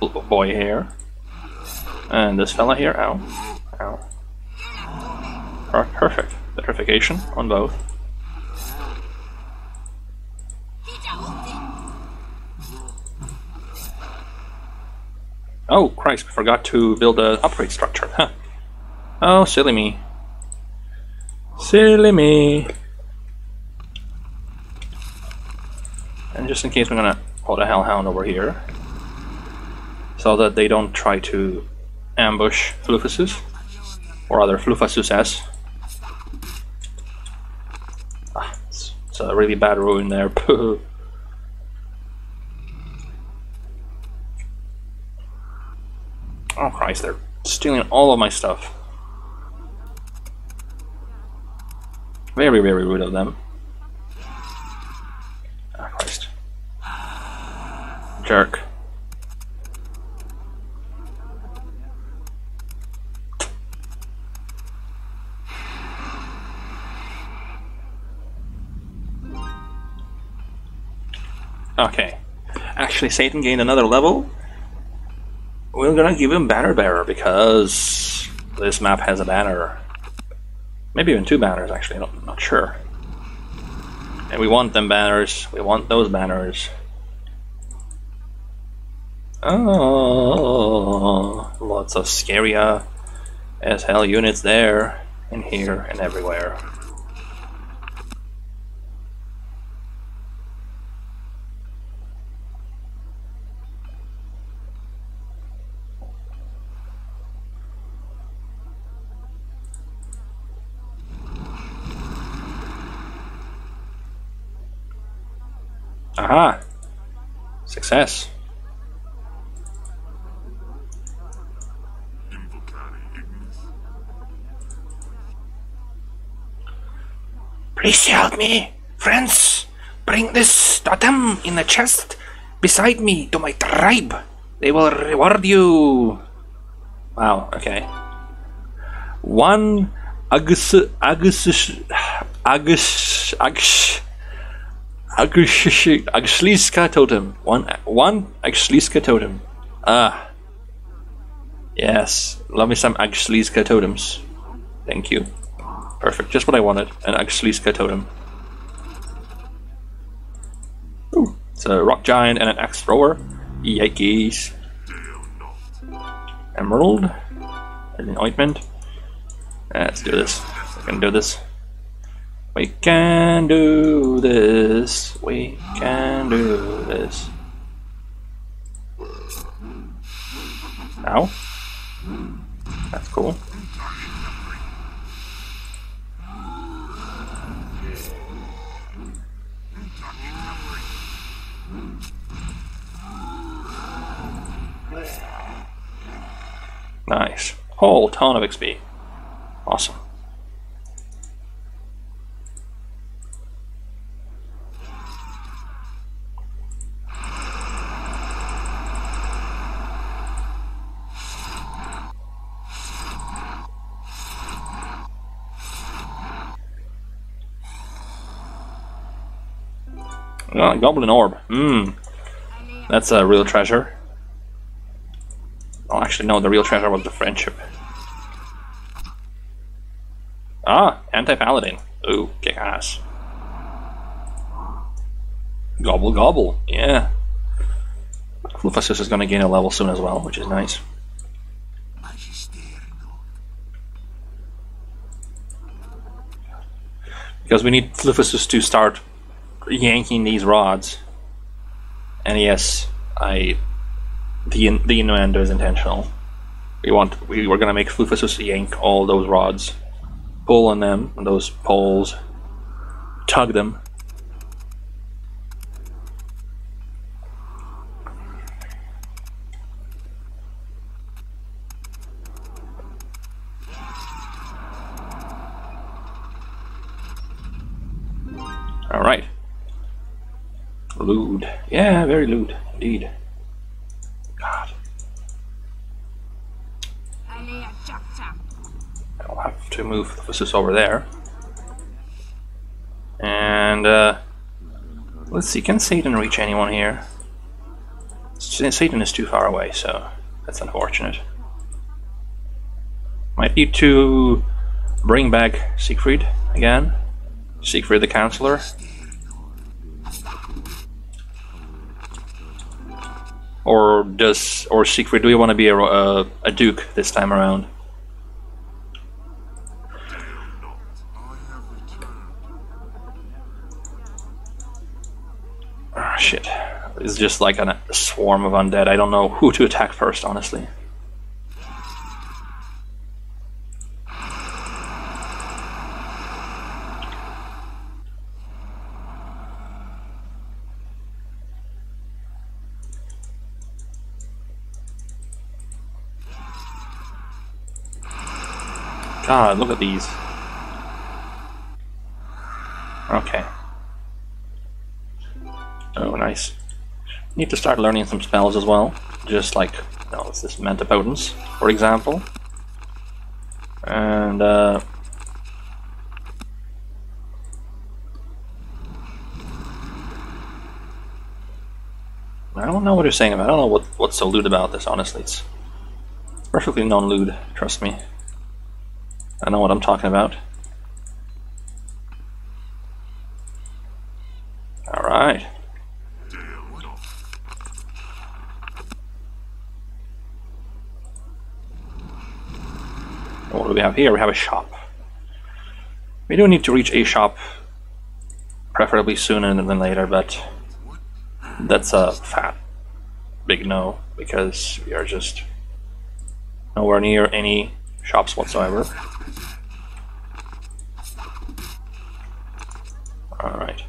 boy here. And this fella here. Ow. Ow. Perfect. Petrification on both. Oh Christ, we forgot to build an upgrade structure. Huh. Oh, silly me. Silly me. And just in case, we're gonna put a Hellhound over here. So that they don't try to ambush Flufasus. Or other Flufasus. It's a really bad ruin there. Oh Christ, they're stealing all of my stuff. Very, very rude of them. Oh Christ. Jerk. Okay, actually Satan gained another level. We're gonna give him Banner Bearer because this map has a banner. Maybe even two banners actually, I'm not sure. And we want them banners, we want those banners. Oh, lots of scary as hell units there and here and everywhere. Aha! Success. Please help me, friends. Bring this totem in a chest beside me to my tribe. They will reward you. Wow. Okay. One Ags Agsliska totem. One Agsliska totem. Ah. Yes. Love me some Agsliska totems. Thank you. Perfect. Just what I wanted. An Agsliska totem. Ooh. It's a rock giant and an axe thrower. Yikes. Emerald. And an ointment. Let's do this. We can do this. We can do this. We can do this. Ow. That's cool. Nice. Whole ton of XP. Awesome. Oh, goblin orb. Mmm. That's a real treasure. Oh, actually, no, the real treasure was the friendship. Ah, anti-paladin. Ooh, kick ass. Gobble, gobble. Yeah. Flufasus is going to gain a level soon as well, which is nice. Because we need Flufasus to start yanking these rods, and yes, the innuendo is intentional. We're gonna make Flufasus yank all those rods, pull on them, those poles, tug them. All right. Lewd. Yeah, very lewd, indeed. God. I'll have to move Flufasus over there. And, let's see, can Satan reach anyone here? Satan is too far away, so that's unfortunate. Might need to bring back Siegfried again. Siegfried the Counselor. Or Siegfried? Do we want to be a duke this time around? Ah, shit! It's just like a swarm of undead. I don't know who to attack first, honestly. God, look at these. Okay. Oh, nice. Need to start learning some spells as well. Just like, no, it's this Mentipotence, for example. And, I don't know what you're saying about. I don't know what's so lewd about this, honestly. It's perfectly non-lewd, trust me. I know what I'm talking about. All right. What do we have here? We have a shop. We do need to reach a shop, preferably sooner than later, but that's a fat big no, because we are just nowhere near any shops whatsoever. All right.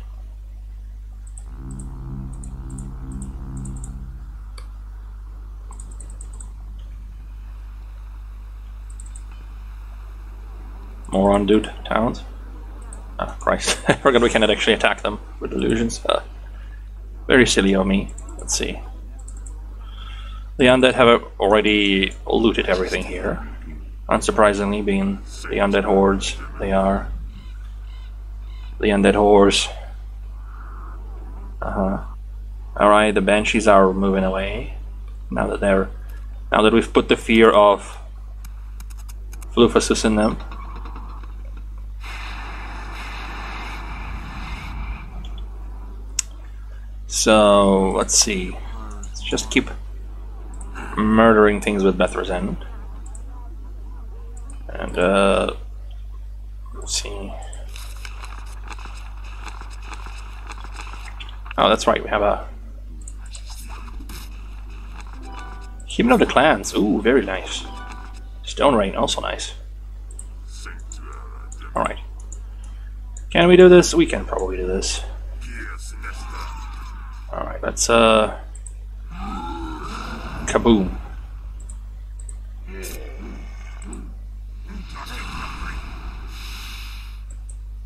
Moron dude towns. Ah, Christ. I forgot we cannot actually attack them with illusions. Very silly of me. Let's see. The undead have already looted everything here. Unsurprisingly, being the undead hordes, they are. The undead whores. Alright, the Banshees are moving away. Now that we've put the fear of Flufasus in them. So let's see. Let's just keep murdering things with Bethrezen. And let's see. Oh, that's right, we have a Hymn of the Clans. Ooh, very nice. Stone Rain, also nice. Alright. Can we do this? We can probably do this. Alright, that's kaboom.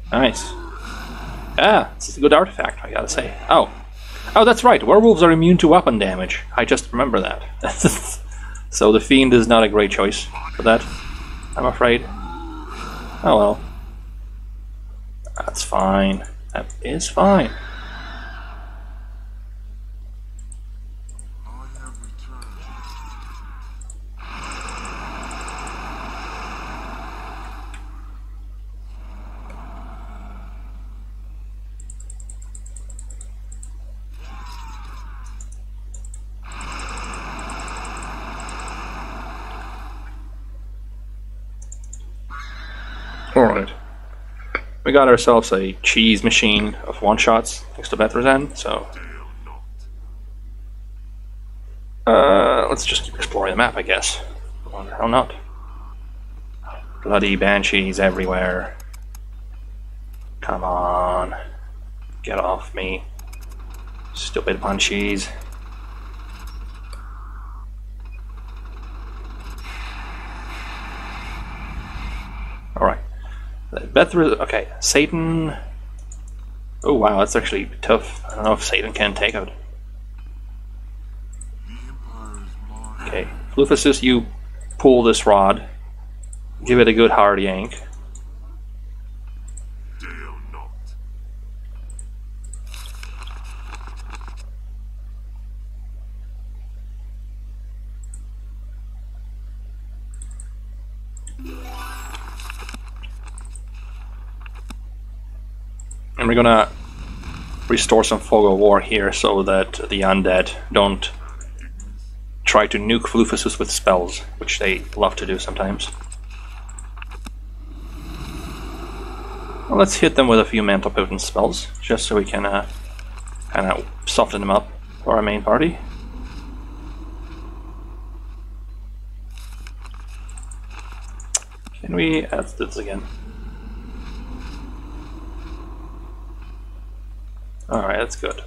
Nice. Ah, this is a good artifact, I gotta say. Oh. Oh, that's right. Werewolves are immune to weapon damage. I just remember that. So the Fiend is not a great choice for that, I'm afraid. Oh well. That's fine. That is fine. Alright. We got ourselves a cheese machine of one-shots thanks to Bethrezen, so... let's just keep exploring the map, I guess. Wonder how not. Bloody Banshees everywhere. Come on. Get off me. Stupid Banshees. Alright. Okay, Satan... Oh wow, that's actually tough. I don't know if Satan can take it. Okay, Flufasus, you pull this rod. Give it a good hard yank. We're gonna restore some fog of war here so that the undead don't try to nuke Flufasus with spells, which they love to do sometimes. Well, let's hit them with a few Mentipotence spells, just so we can kind of soften them up for our main party. Can we add this again? Alright, that's good.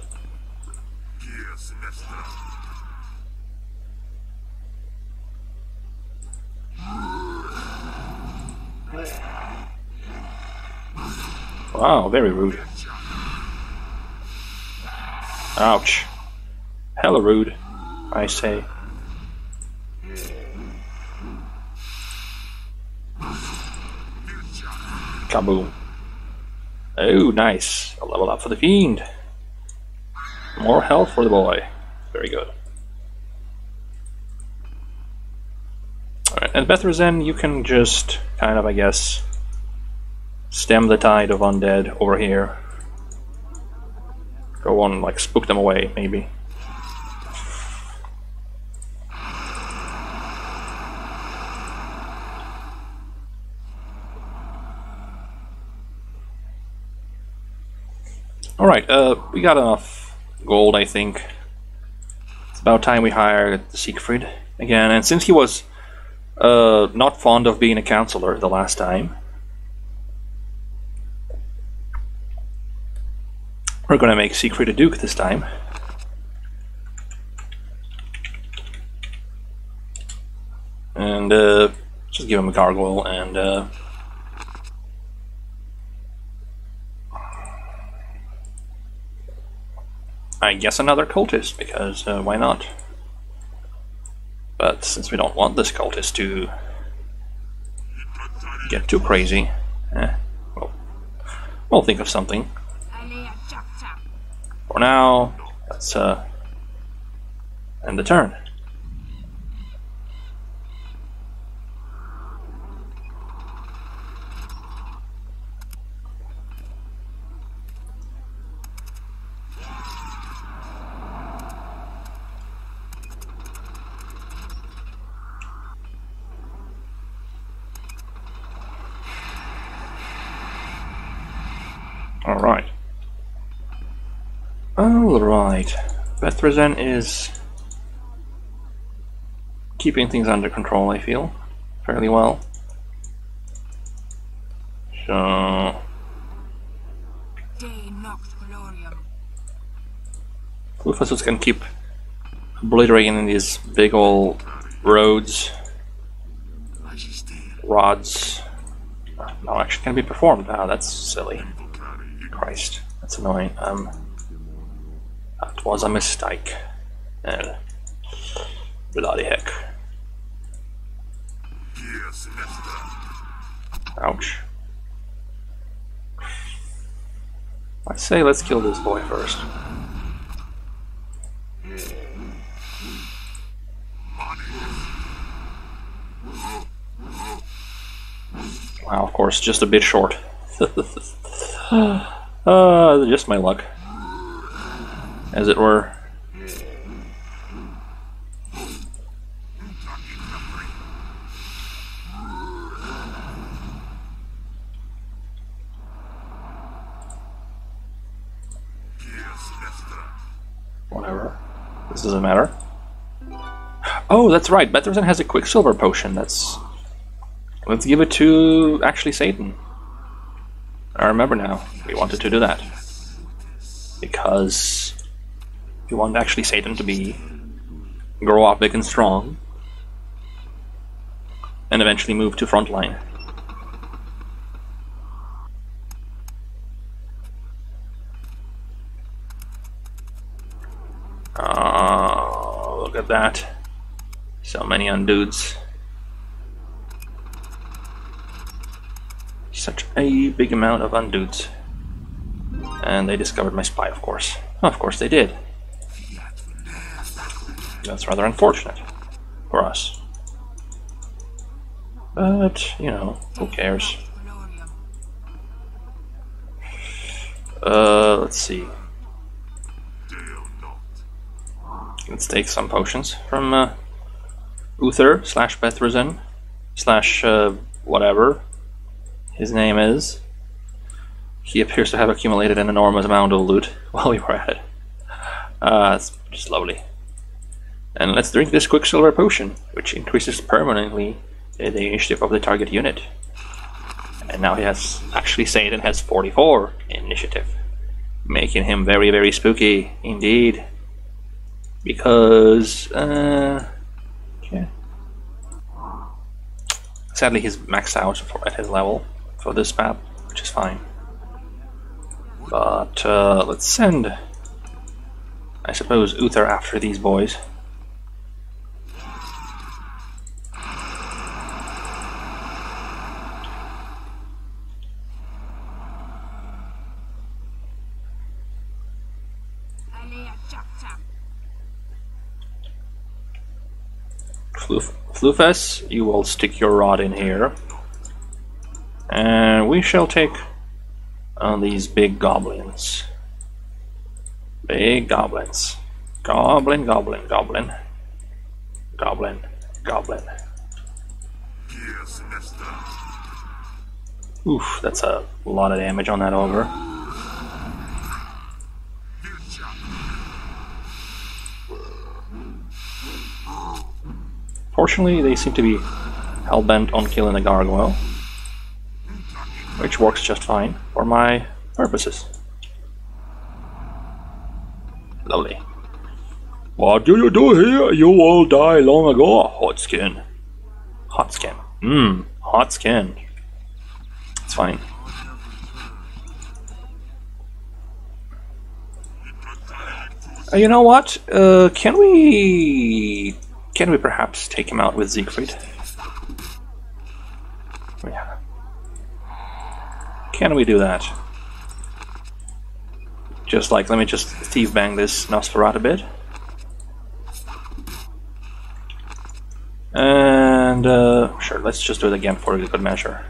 Wow, very rude. Ouch. Hella rude, I say. Kaboom. Oh, nice. A level up for the Fiend. More health for the boy. Very good. Alright, and Bethrezen, you can just kind of, I guess, stem the tide of undead over here. Go on, like, spook them away, maybe. Alright, we got enough gold, I think. It's about time we hired Siegfried again, and since he was not fond of being a counselor the last time, we're gonna make Siegfried a duke this time. And just give him a gargoyle and I guess another cultist, because why not? But since we don't want this cultist to get too crazy, we'll think of something. For now, let's end the turn. Alright, Bethrezen is keeping things under control, I feel, fairly well. So Flufasus can keep obliterating these big old rods. No action can be performed. Ah, that's silly. Christ, that's annoying. That was a mistake. Bloody heck. Ouch. I say let's kill this boy first. Wow, of course, just a bit short. Just my luck, as it were. Whatever. This doesn't matter. Oh, that's right. Bethrezen has a Quicksilver potion. Let's give it to actually Satan. I remember now. We wanted to do that because we want actually Satan to grow up big and strong, and eventually move to frontline. Oh, look at that! So many undudes. Such a big amount of undudes. And they discovered my spy, of course. Of course they did. That's rather unfortunate for us. But, you know, who cares? Let's see. Let's take some potions from Uther / Bethrezen / whatever his name is. He appears to have accumulated an enormous amount of loot while we were at it. It's just lovely. And let's drink this Quicksilver potion, which increases permanently the initiative of the target unit. And now he has actually Satan has 44 initiative, making him very, very spooky indeed. Because yeah. Sadly, he's maxed out at his level for this map, which is fine. But let's send, I suppose, Uther after these boys. Flufas, you will stick your rod in here. And we shall take on these big goblins. Big goblins. Goblin, goblin, goblin. Goblin, goblin. Oof, that's a lot of damage on that ogre. Fortunately, they seem to be hell-bent on killing a gargoyle, which works just fine for my purposes. Lovely. What do you do here? You all die long ago, hot skin. Hot skin. Hot skin. It's fine. You know what? Can we perhaps take him out with Siegfried? Yeah. Can we do that? Just like, let me just thief bang this Nosferatu a bit. And sure, let's just do it again for a good measure.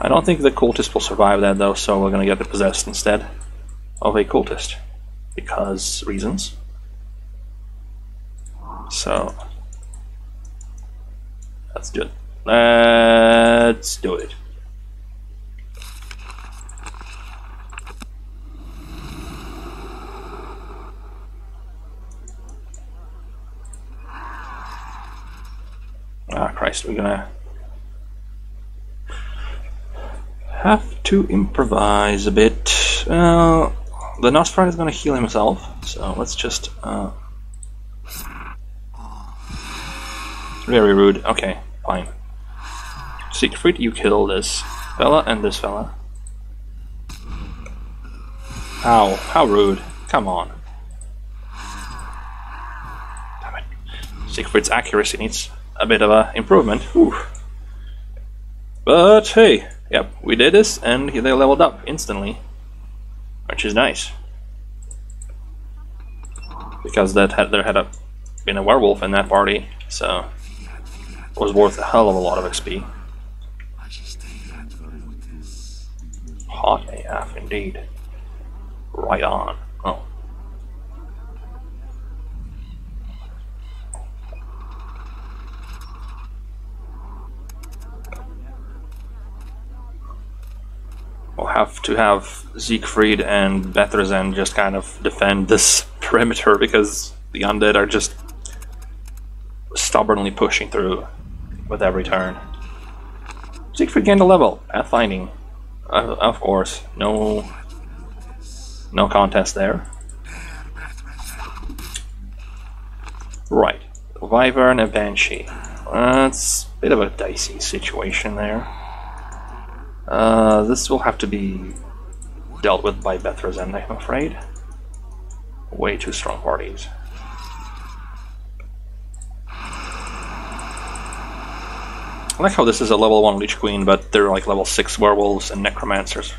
I don't think the cultist will survive that though, so we're gonna get the possessed instead of a cultist. Because reasons. So let's do it. Let's do it. Ah, Christ, we're gonna have to improvise a bit. The Nosferatu is gonna heal himself, so let's just very rude. Okay, fine. Siegfried, you kill this fella and this fella. Ow, how rude. Come on. Damn it. Siegfried's accuracy needs a bit of an improvement. Whew. But hey, yep, we did this and they leveled up instantly. Which is nice. Because that had, there had been a werewolf in that party, so it was worth a hell of a lot of XP. Hot AF indeed. Right on. Oh. We'll have to have Siegfried and Bethrezen just kind of defend this perimeter because the undead are just stubbornly pushing through with every turn. Siegfried gained a level at finding, of course, no contest there. Right, Wyvern and Banshee. That's a bit of a dicey situation there. This will have to be dealt with by Bethrezen, I'm afraid. Way too strong parties. I like how this is a level 1 Lich Queen, but they're like level 6 werewolves and necromancers.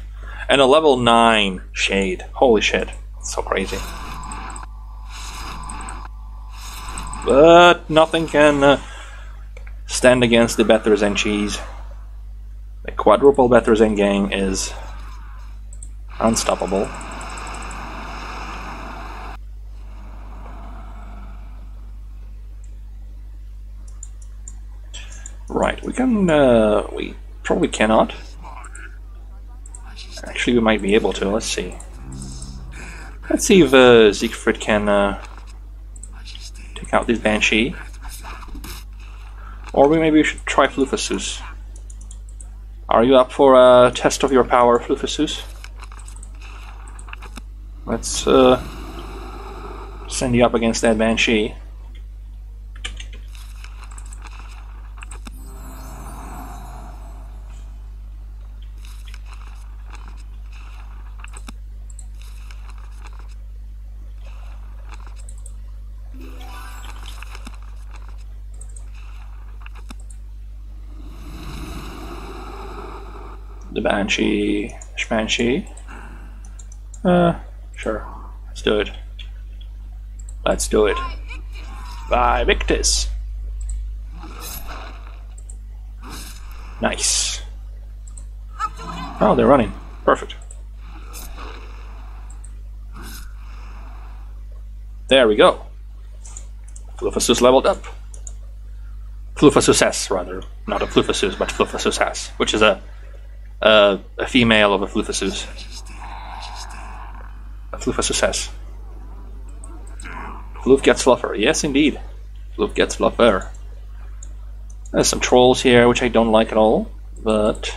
And a level 9 shade. Holy shit. It's so crazy. But nothing can stand against the Bethrezen cheese. The quadruple Bethrezen gang is unstoppable. Right, we can. We probably cannot. Actually, we might be able to. Let's see. Let's see if Siegfried can take out this Banshee, or maybe we should try Flufasus. Are you up for a test of your power, Flufasus? Let's send you up against that Banshee. The Banshee, Shbanshee. Sure. Let's do it. Let's do it. By Victus! Nice. Oh, they're running. Perfect. There we go. Flufasus leveled up. Flufasus, rather. Not a Flufasus, but Flufasus, which is a female of a Flufasus. A Flufasus. Fluf gets fluffer. Yes, indeed. Fluf gets fluffer. There's some trolls here, which I don't like at all, but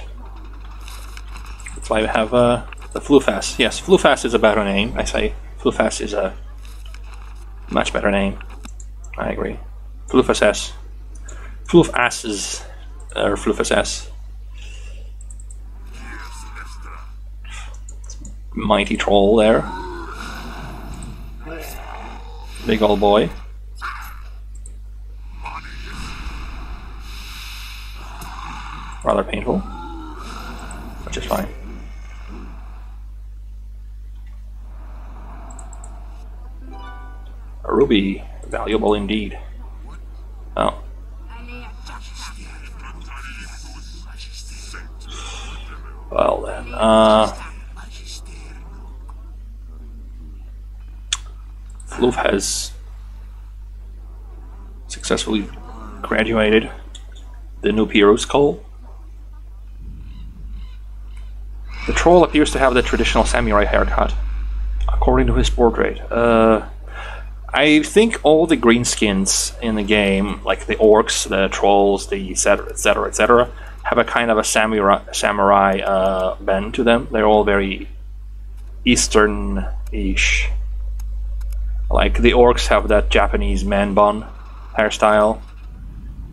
that's why we have the Flufas. Yes, Flufas is a better name. I say Flufas is a much better name. I agree. Flufasus. Flufasses. Or Flufassus. Mighty troll there. Big old boy. rather painful, which is fine. A ruby, valuable indeed. Oh. Well then, Floof has successfully graduated the new Pierrot skull. The troll appears to have the traditional samurai haircut, according to his portrait. I think all the greenskins in the game, like the orcs, the trolls, the etc., have a kind of a samurai bend to them. They're all very Eastern-ish. Like the orcs have that Japanese man bun hairstyle,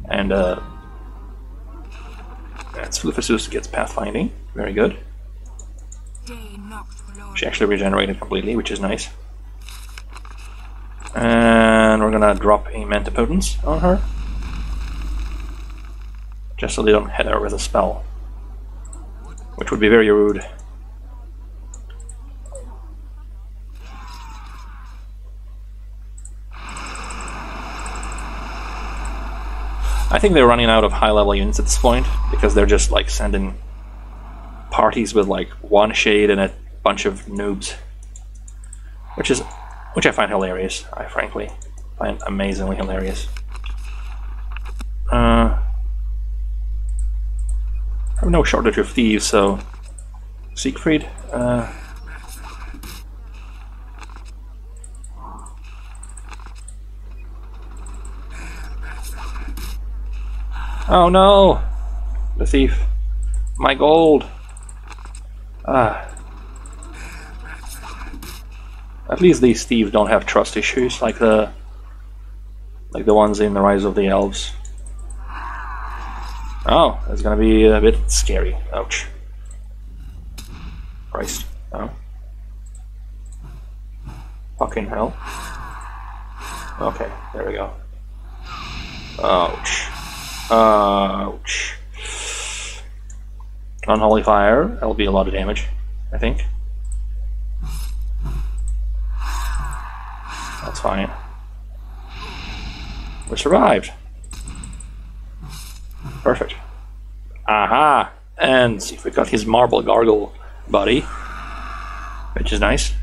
and that's Flufasus gets pathfinding. Very good. She actually regenerated completely, which is nice. And we're gonna drop a Mentipotence on her, just so they don't hit her with a spell, which would be very rude. I think they're running out of high-level units at this point, because they're just like sending parties with like one shade and a bunch of noobs, which I find hilarious. I frankly find amazingly hilarious. I have no shortage of thieves, so Siegfried. Oh no! The thief. My gold! At least these thieves don't have trust issues like the ones in the Rise of the Elves. Oh, that's gonna be a bit scary. Ouch. Christ. Oh. Fucking hell. Okay, there we go. Ouch. Ouch. Unholy fire. That'll be a lot of damage, I think. That's fine. We survived. Perfect. Aha! And see if we got his marble gargle buddy, which is nice.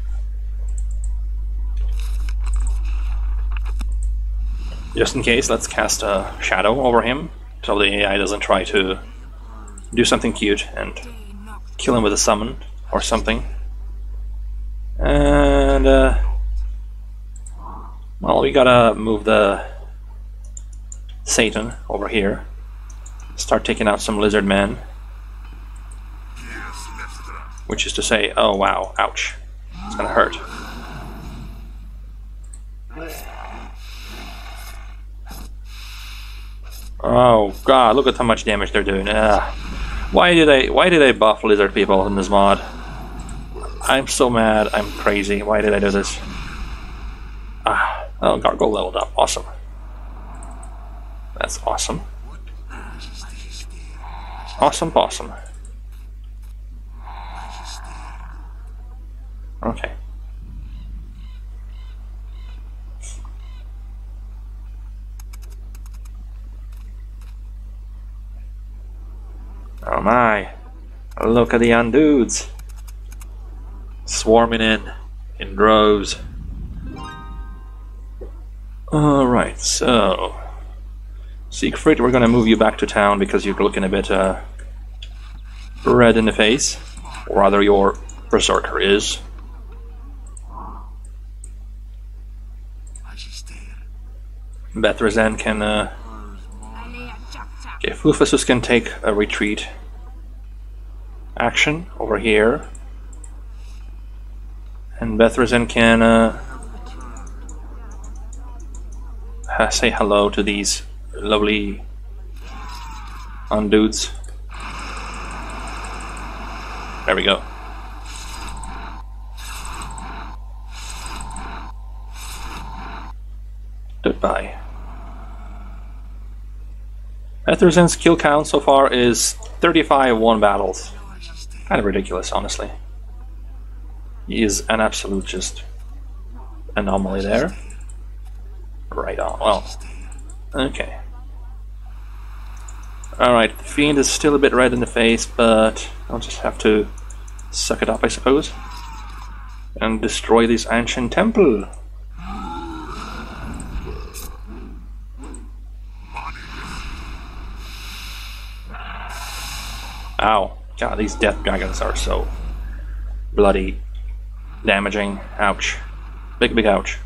Just in case, let's cast a shadow over him so the AI doesn't try to do something cute and kill him with a summon or something. And well, we gotta move the Satan over here. Start taking out some lizard men. Which is to say, oh wow, ouch. It's gonna hurt. Oh god, look at how much damage they're doing. Why did I buff lizard people in this mod? I'm so mad, I'm crazy. Why did I do this? Ah, oh, Gargoyle leveled up. Awesome. That's awesome. Awesome possum. Okay. Oh my. Look at the undudes. Swarming in droves. Alright, so Siegfried, we're gonna move you back to town because you're looking a bit red in the face. Or rather your berserker is. Bethrezen can okay, Flufasus can take a retreat action over here. And Bethrezen can say hello to these lovely undudes. There we go. Goodbye. Bethrezen's kill count so far is 35 won battles. Kind of ridiculous, honestly. He is an absolute just anomaly there. Right on. Well, okay. Alright, the Fiend is still a bit red in the face, but I'll just have to suck it up, I suppose. And destroy this ancient temple. Ow. God, these death dragons are so bloody damaging. Ouch. Big, big ouch.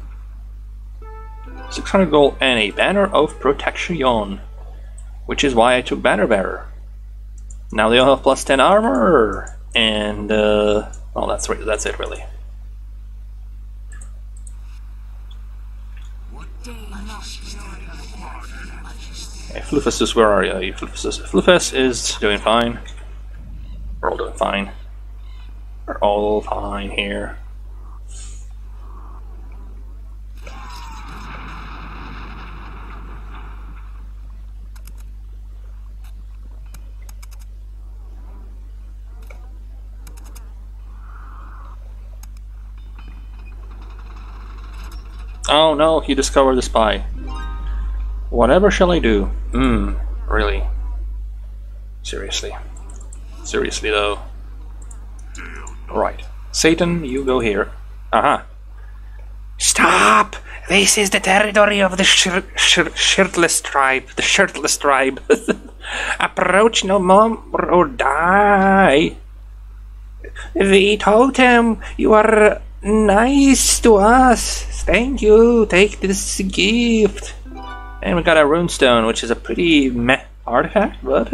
600 gold and a banner of protection, which is why I took banner bearer. Now they all have plus 10 armor, and well, that's it really. Okay, Flufasus, where are you? Flufasus? Flufus is doing fine. We're all doing fine. We're all fine here. Oh no, he discovered the spy. Whatever shall I do? Really? Seriously. Seriously though. Right. Satan, you go here. Aha. Stop! This is the territory of the shirtless tribe. The shirtless tribe. Approach no more or die. The totem, you are nice to us. Thank you, take this gift. And we got a runestone, which is a pretty meh artifact, but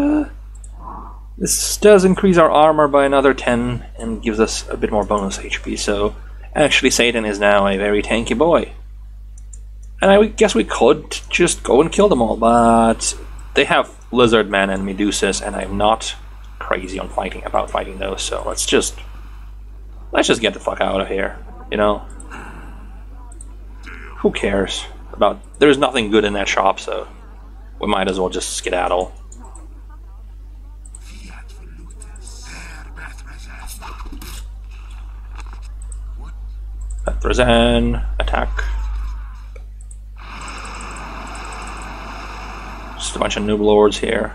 this does increase our armor by another 10 and gives us a bit more bonus HP, so actually Satan is now a very tanky boy. And I guess we could just go and kill them all, but they have lizard men and medusas, and I'm not crazy on fighting those, so let's just get the fuck out of here, you know? Who cares about? There's nothing good in that shop, so we might as well just skedaddle. Bethrezen, attack! Just a bunch of noob lords here.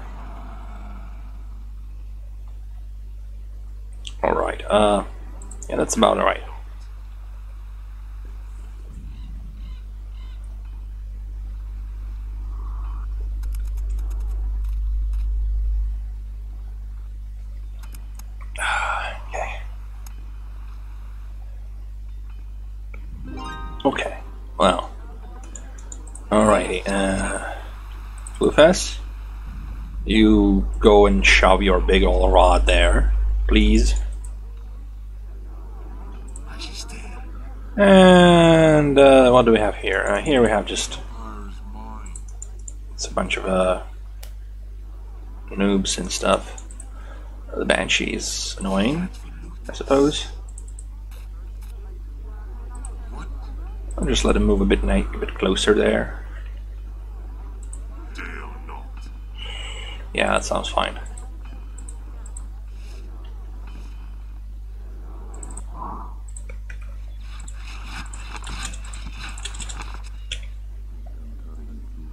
All right, yeah, that's about all right. Okay, well, alrighty, Flufus, you go and shove your big ol' rod there, please. And what do we have here? Here we have just it's a bunch of noobs and stuff. The Banshee's annoying, I suppose. I'll just let him move a bit closer there. Yeah, that sounds fine.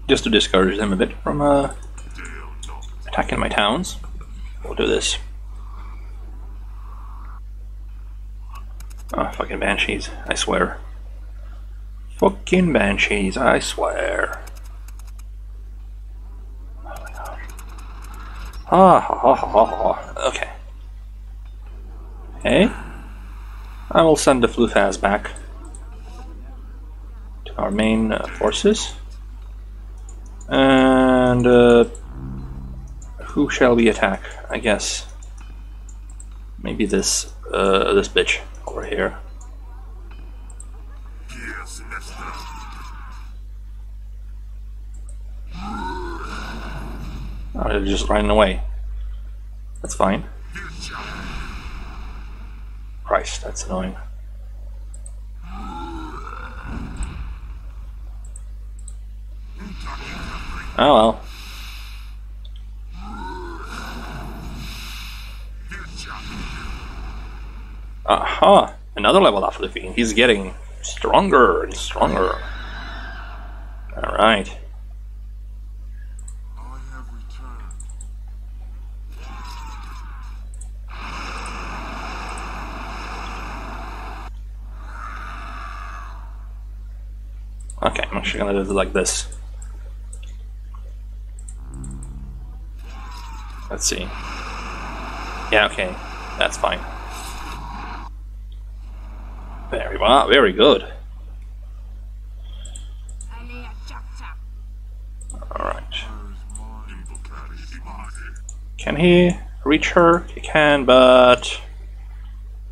Just to discourage them a bit from attacking my towns, we'll do this. Oh, fucking banshees, I swear. Fucking banshees, I swear. Oh my gosh. Ah, ha, ha, ha, ha, ha. Okay. Hey? Okay. I will send the Flufaz back to our main forces. And who shall we attack? I guess maybe this this bitch over here. Oh, they're just running away. That's fine. Christ, that's annoying. Oh well. Aha! Another level up for the Fiend. He's getting stronger and stronger. Alright. Okay, I'm actually gonna do it like this. Let's see. Yeah, okay. That's fine. There we are. Very good. Alright. Can he reach her? He can, but...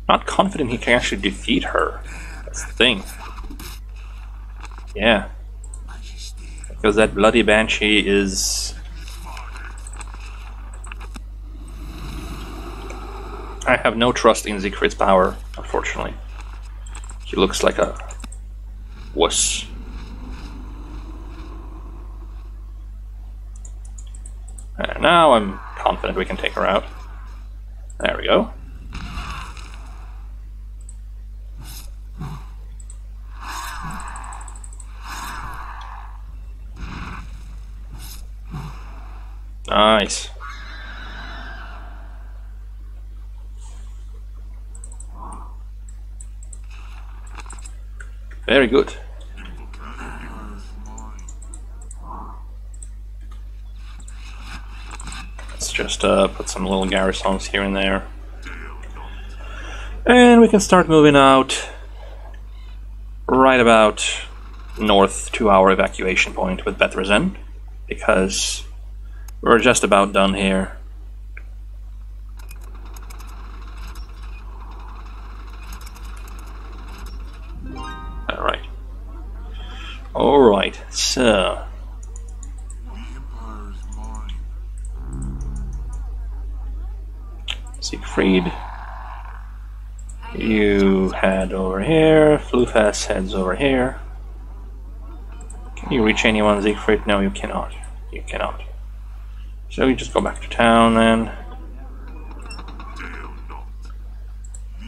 not confident he can actually defeat her. That's the thing. Yeah. Because that bloody banshee is... I have no trust in Siegfried's power, unfortunately. He looks like a wuss. And now I'm confident we can take her out. There we go. Nice. Very good. Let's just put some little garrisons here and there. And we can start moving out right about north to our evacuation point with Bethrezen, because we're just about done here. Alright, so... Siegfried, you head over here, Flufas heads over here. Can you reach anyone, Siegfried? No, you cannot. You cannot. So you just go back to town then.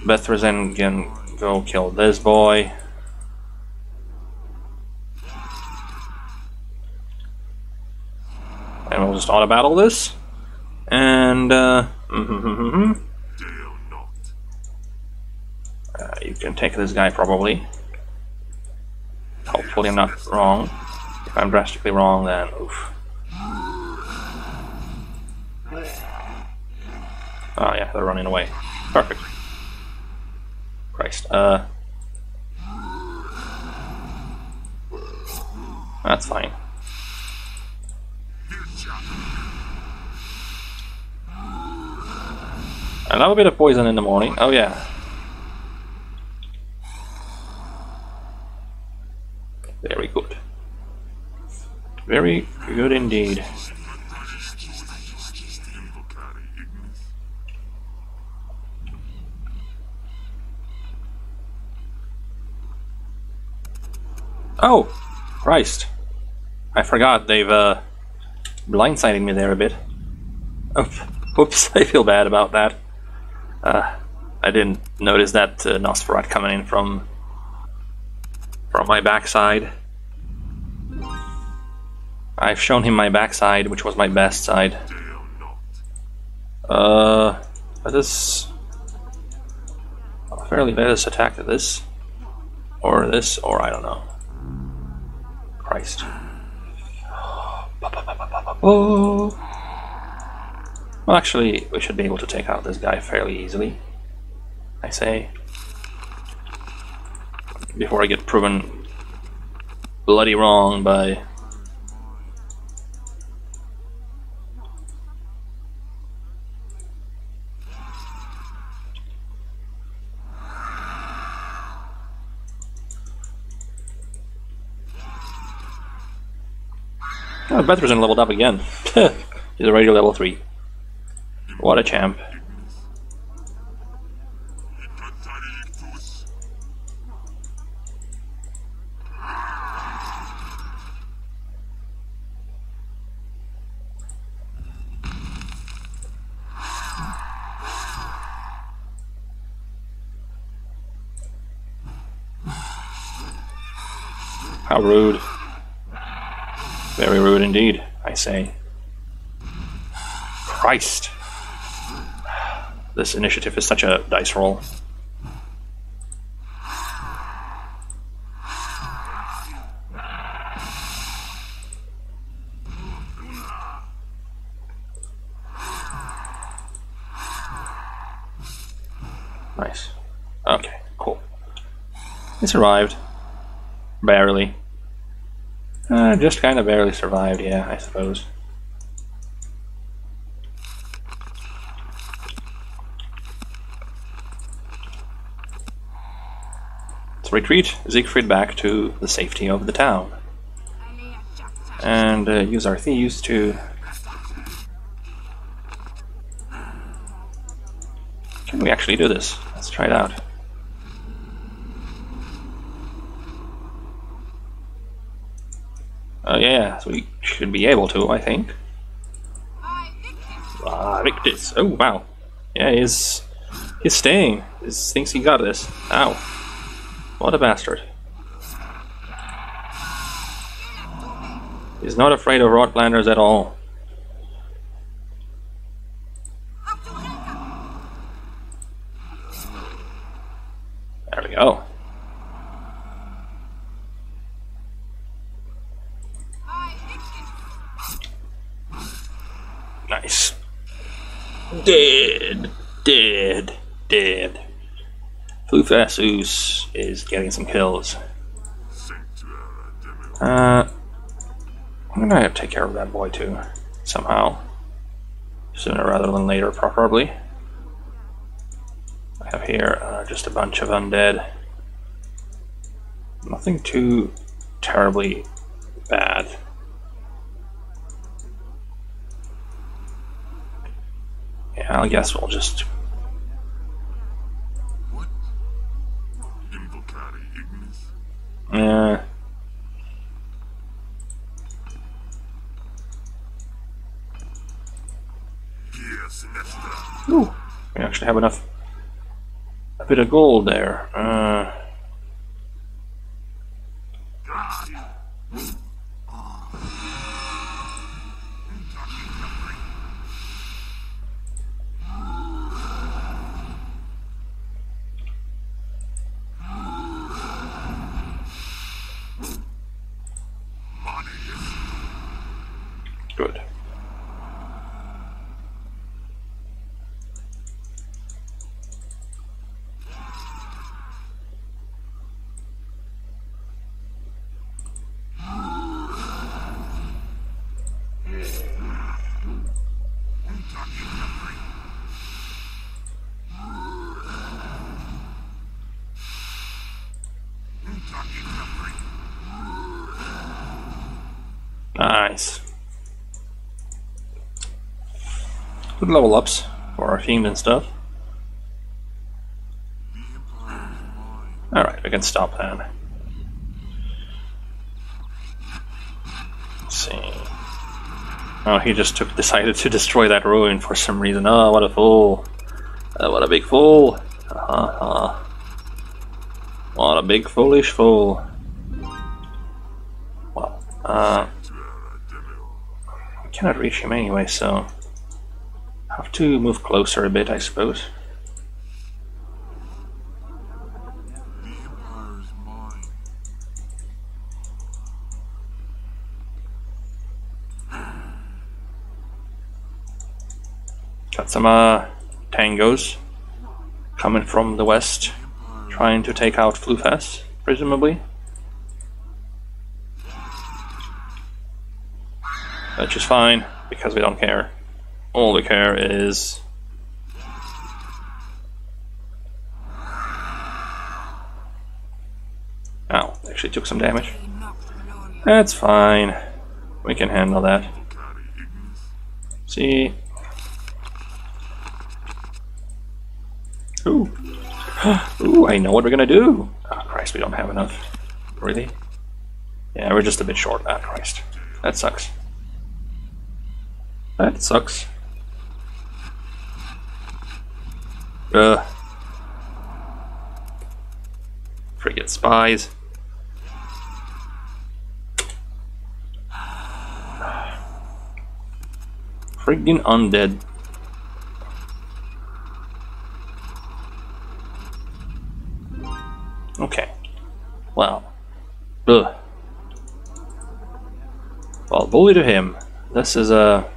Bethrezen can go kill this boy. And we'll just auto battle this. And you can take this guy probably. Hopefully I'm not wrong. If I'm drastically wrong, then oof. Oh yeah, they're running away. Perfect. Christ. That's fine. I love a bit of poison in the morning. Oh yeah. Very good. Very good indeed. Oh! Christ. I forgot they've blindsided me there a bit. Oops, I feel bad about that. I didn't notice that Nosferatu coming in from my backside. I've shown him my backside, which was my best side. Let us attack this, or this, or I don't know. Christ. Oh. Well, actually, we should be able to take out this guy fairly easily, I say, before I get proven bloody wrong by... Oh, Bethrezen leveled up again. He's already level 3. What a champ. How rude. Very rude indeed, I say. Christ! This initiative is such a dice roll. Nice. Okay, cool. It's arrived. Barely. Just kind of barely survived, yeah, I suppose. Let's retreat Siegfried back to the safety of the town. And use our thieves to... Can we actually do this? Let's try it out. Yeah, so we should be able to, I think. Ah, Victus. Oh, wow. Yeah, he's staying. He thinks he got this. Ow. What a bastard. He's not afraid of Rotlanders at all. There we go. Nice. Dead. Flufasus is getting some kills. I'm gonna have to take care of that boy too, somehow. Sooner rather than later, probably. I have here just a bunch of undead. Nothing too terribly bad. Yeah, I guess we'll just... Yeah. Ooh, we actually have enough... A bit of gold there. Good. Nice. Good level ups for our Fiend and stuff. Alright, we can stop then. Let's see. Oh, he just decided to destroy that ruin for some reason. Oh, what a fool. What a big fool. What a big foolish fool. Well, I cannot reach him anyway, so... Have to move closer a bit, I suppose. Got some tangos coming from the west, trying to take out Flufas, presumably. Which is fine because we don't care. All we care is... Ow, actually took some damage. That's fine. We can handle that. See? Ooh. Ooh, I know what we're gonna do! Ah, Christ, we don't have enough. Really? Yeah, we're just a bit short. Ah, Christ. That sucks. That sucks. Frigate spies. Friggin' undead. Okay. Wow. Ugh. Well, bully to him. This is a...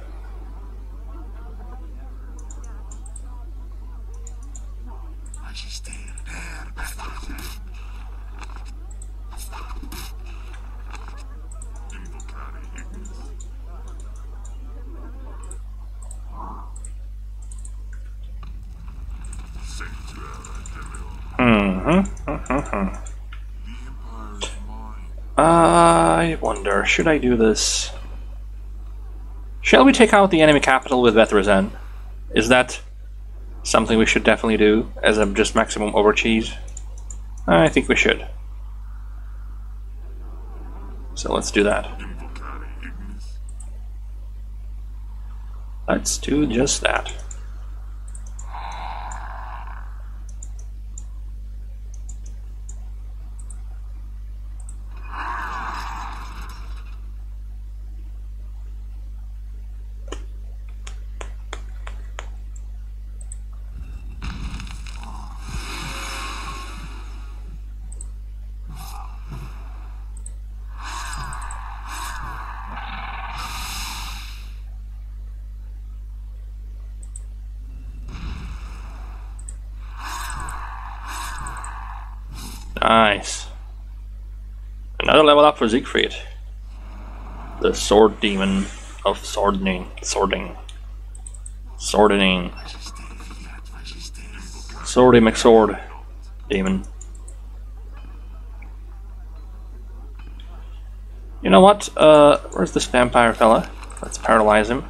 I wonder, should I do this? Shall we take out the enemy capital with Bethrezen? Is that something we should definitely do, as I'm just maximum overcheese? I think we should. So let's do that. Let's do just that. Nice. Another level up for Siegfried, the sword demon of sordening. Swordy McSword demon. You know what? Where's this vampire fella? Let's paralyze him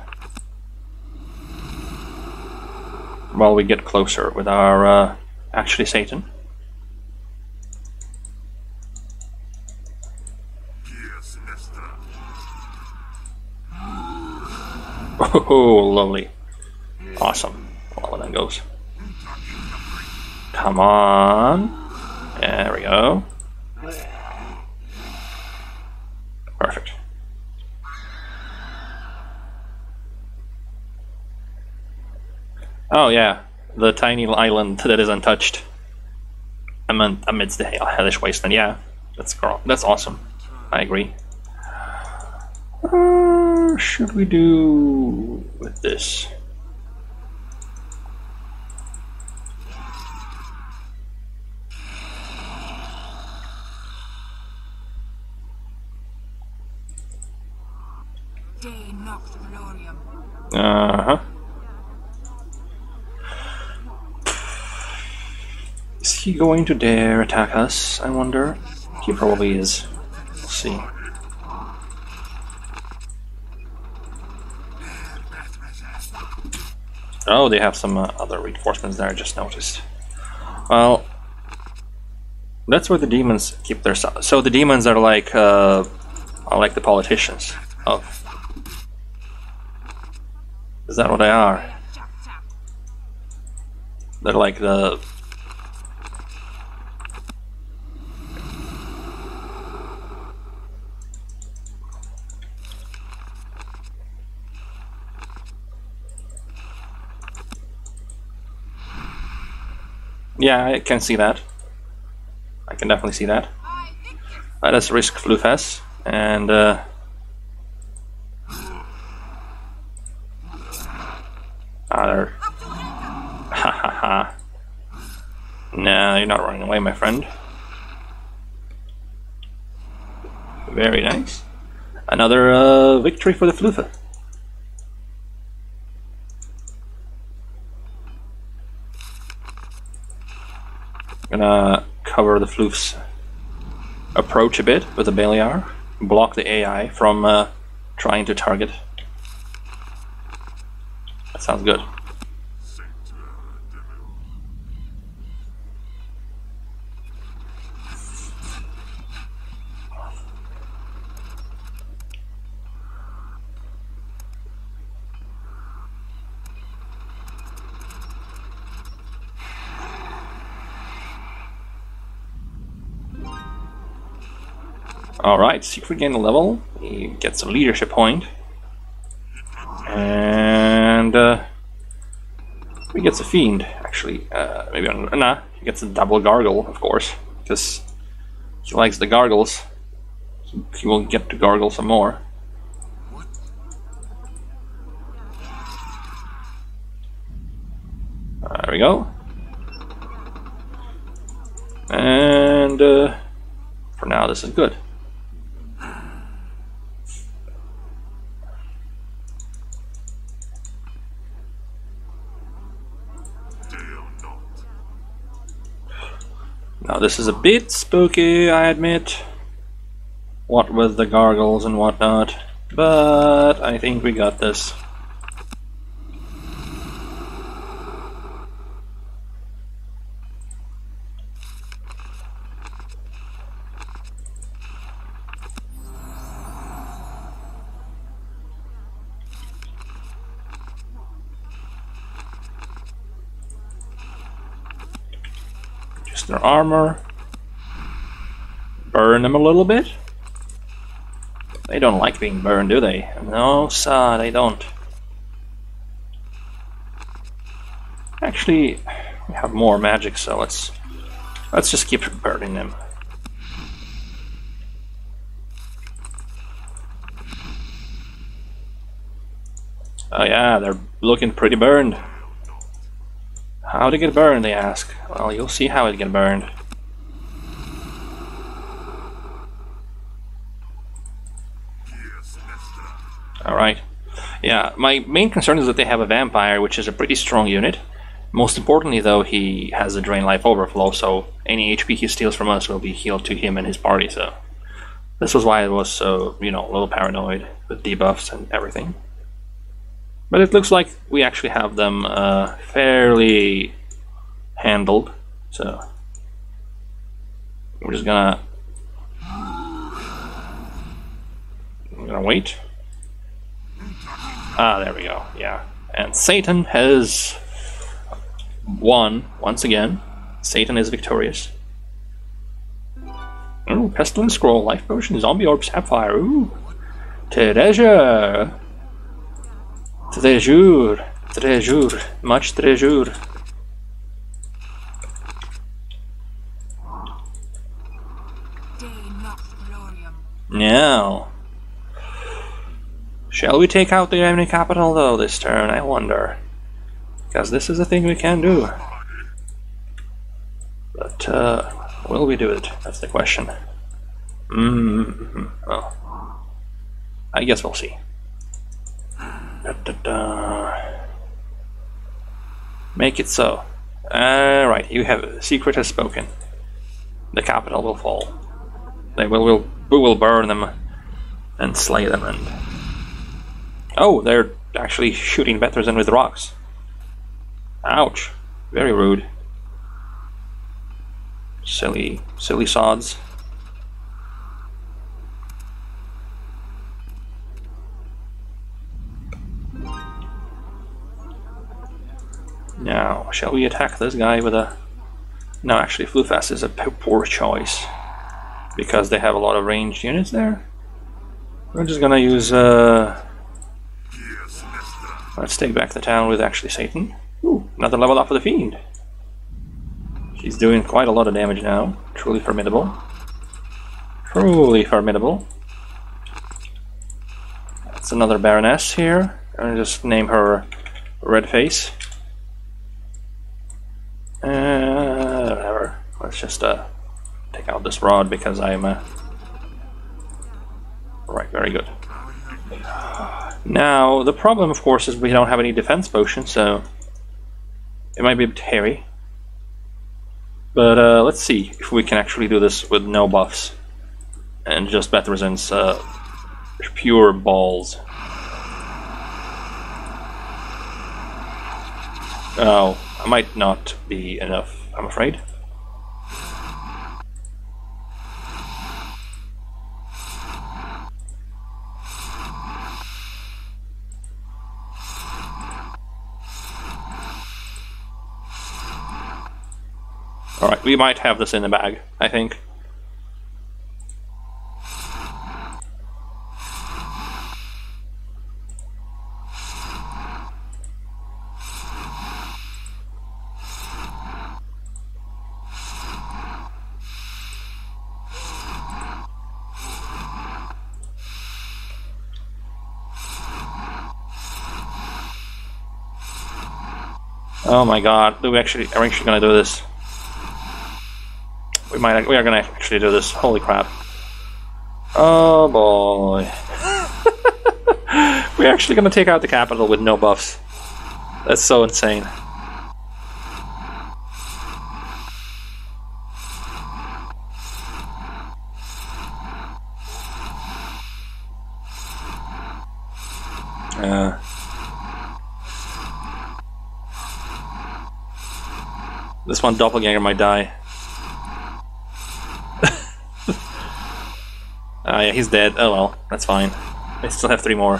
while we get closer with our actually Satan. Oh, lovely. Awesome. Well, that goes. Come on. There we go. Perfect. Oh, yeah. The tiny island that is untouched amidst the hellish wasteland. Yeah, that's awesome. I agree. Should we do with this? Is he going to dare attack us, I wonder? He probably is. We'll see. Oh, they have some other reinforcements there, I just noticed. Well, that's where the demons keep their... So the demons are like the politicians. Oh. Is that what they are? They're like the... Yeah, I can see that. I can definitely see that. Let us risk Flufas and other. No, you're not running away, my friend. Very nice. Another victory for the Flufa. Gonna cover the Floof's approach a bit with a Balear, block the AI from trying to target. That sounds good. Alright, Siegfried gained a level, he gets a leadership point. And he gets a Fiend, actually. Maybe on, nah, he gets a double Gargle, of course, because he likes the Gargles. So he will get to Gargle some more. There we go. And for now, this is good. Now, this is a bit spooky, I admit. What with the gargles and whatnot. But I think we got this. Their armor, burn them a little bit. They don't like being burned, do they? No, sir, they don't. Actually, we have more magic, so let's just keep burning them. Oh yeah, they're looking pretty burned. How to get burned, they ask. Well, you'll see how it get burned. Alright. Yeah, my main concern is that they have a vampire, which is a pretty strong unit. Most importantly, though, he has a drain life overflow, so any HP he steals from us will be healed to him and his party, so... This was why I was so, you know, a little paranoid with debuffs and everything. But it looks like we actually have them fairly handled, so we're just gonna wait. Ah, there we go. Yeah, and Satan has won once again. Satan is victorious. Ooh, pestilence scroll, life potion, zombie orb, sapphire. Ooh, treasure. Treasure, treasure, much treasure. Now, shall we take out the enemy capital though this turn? I wonder, because this is a thing we can do. But will we do it? That's the question. Well, I guess we'll see. Make it so. Alright, you have Siegfried has spoken. The capital will fall. We will burn them and slay them and... Oh, they're actually shooting Bethrezen with rocks. Ouch. Very rude. Silly sods. Now, shall we attack this guy with a... No, actually, Flufasus is a poor choice. Because they have a lot of ranged units there. We're just gonna use... Let's take back the town with actually Satan. Ooh, another level up for the Fiend. She's doing quite a lot of damage now. Truly formidable. Truly formidable. That's another Baroness here. I'm gonna just name her Redface. Whatever. Let's just take out this rod because I'm right. Very good. Now the problem, of course, is we don't have any defense potion, so it might be a bit hairy. But let's see if we can actually do this with no buffs and just Bethrezen's pure balls. Oh. Might not be enough, I'm afraid. Alright, we might have this in the bag, I think. Oh my God! Are we actually gonna do this? We are gonna actually do this. Holy crap! Oh boy! We're actually gonna take out the capital with no buffs. That's so insane. This one doppelganger might die. Yeah, he's dead. Oh well, that's fine. I still have three more.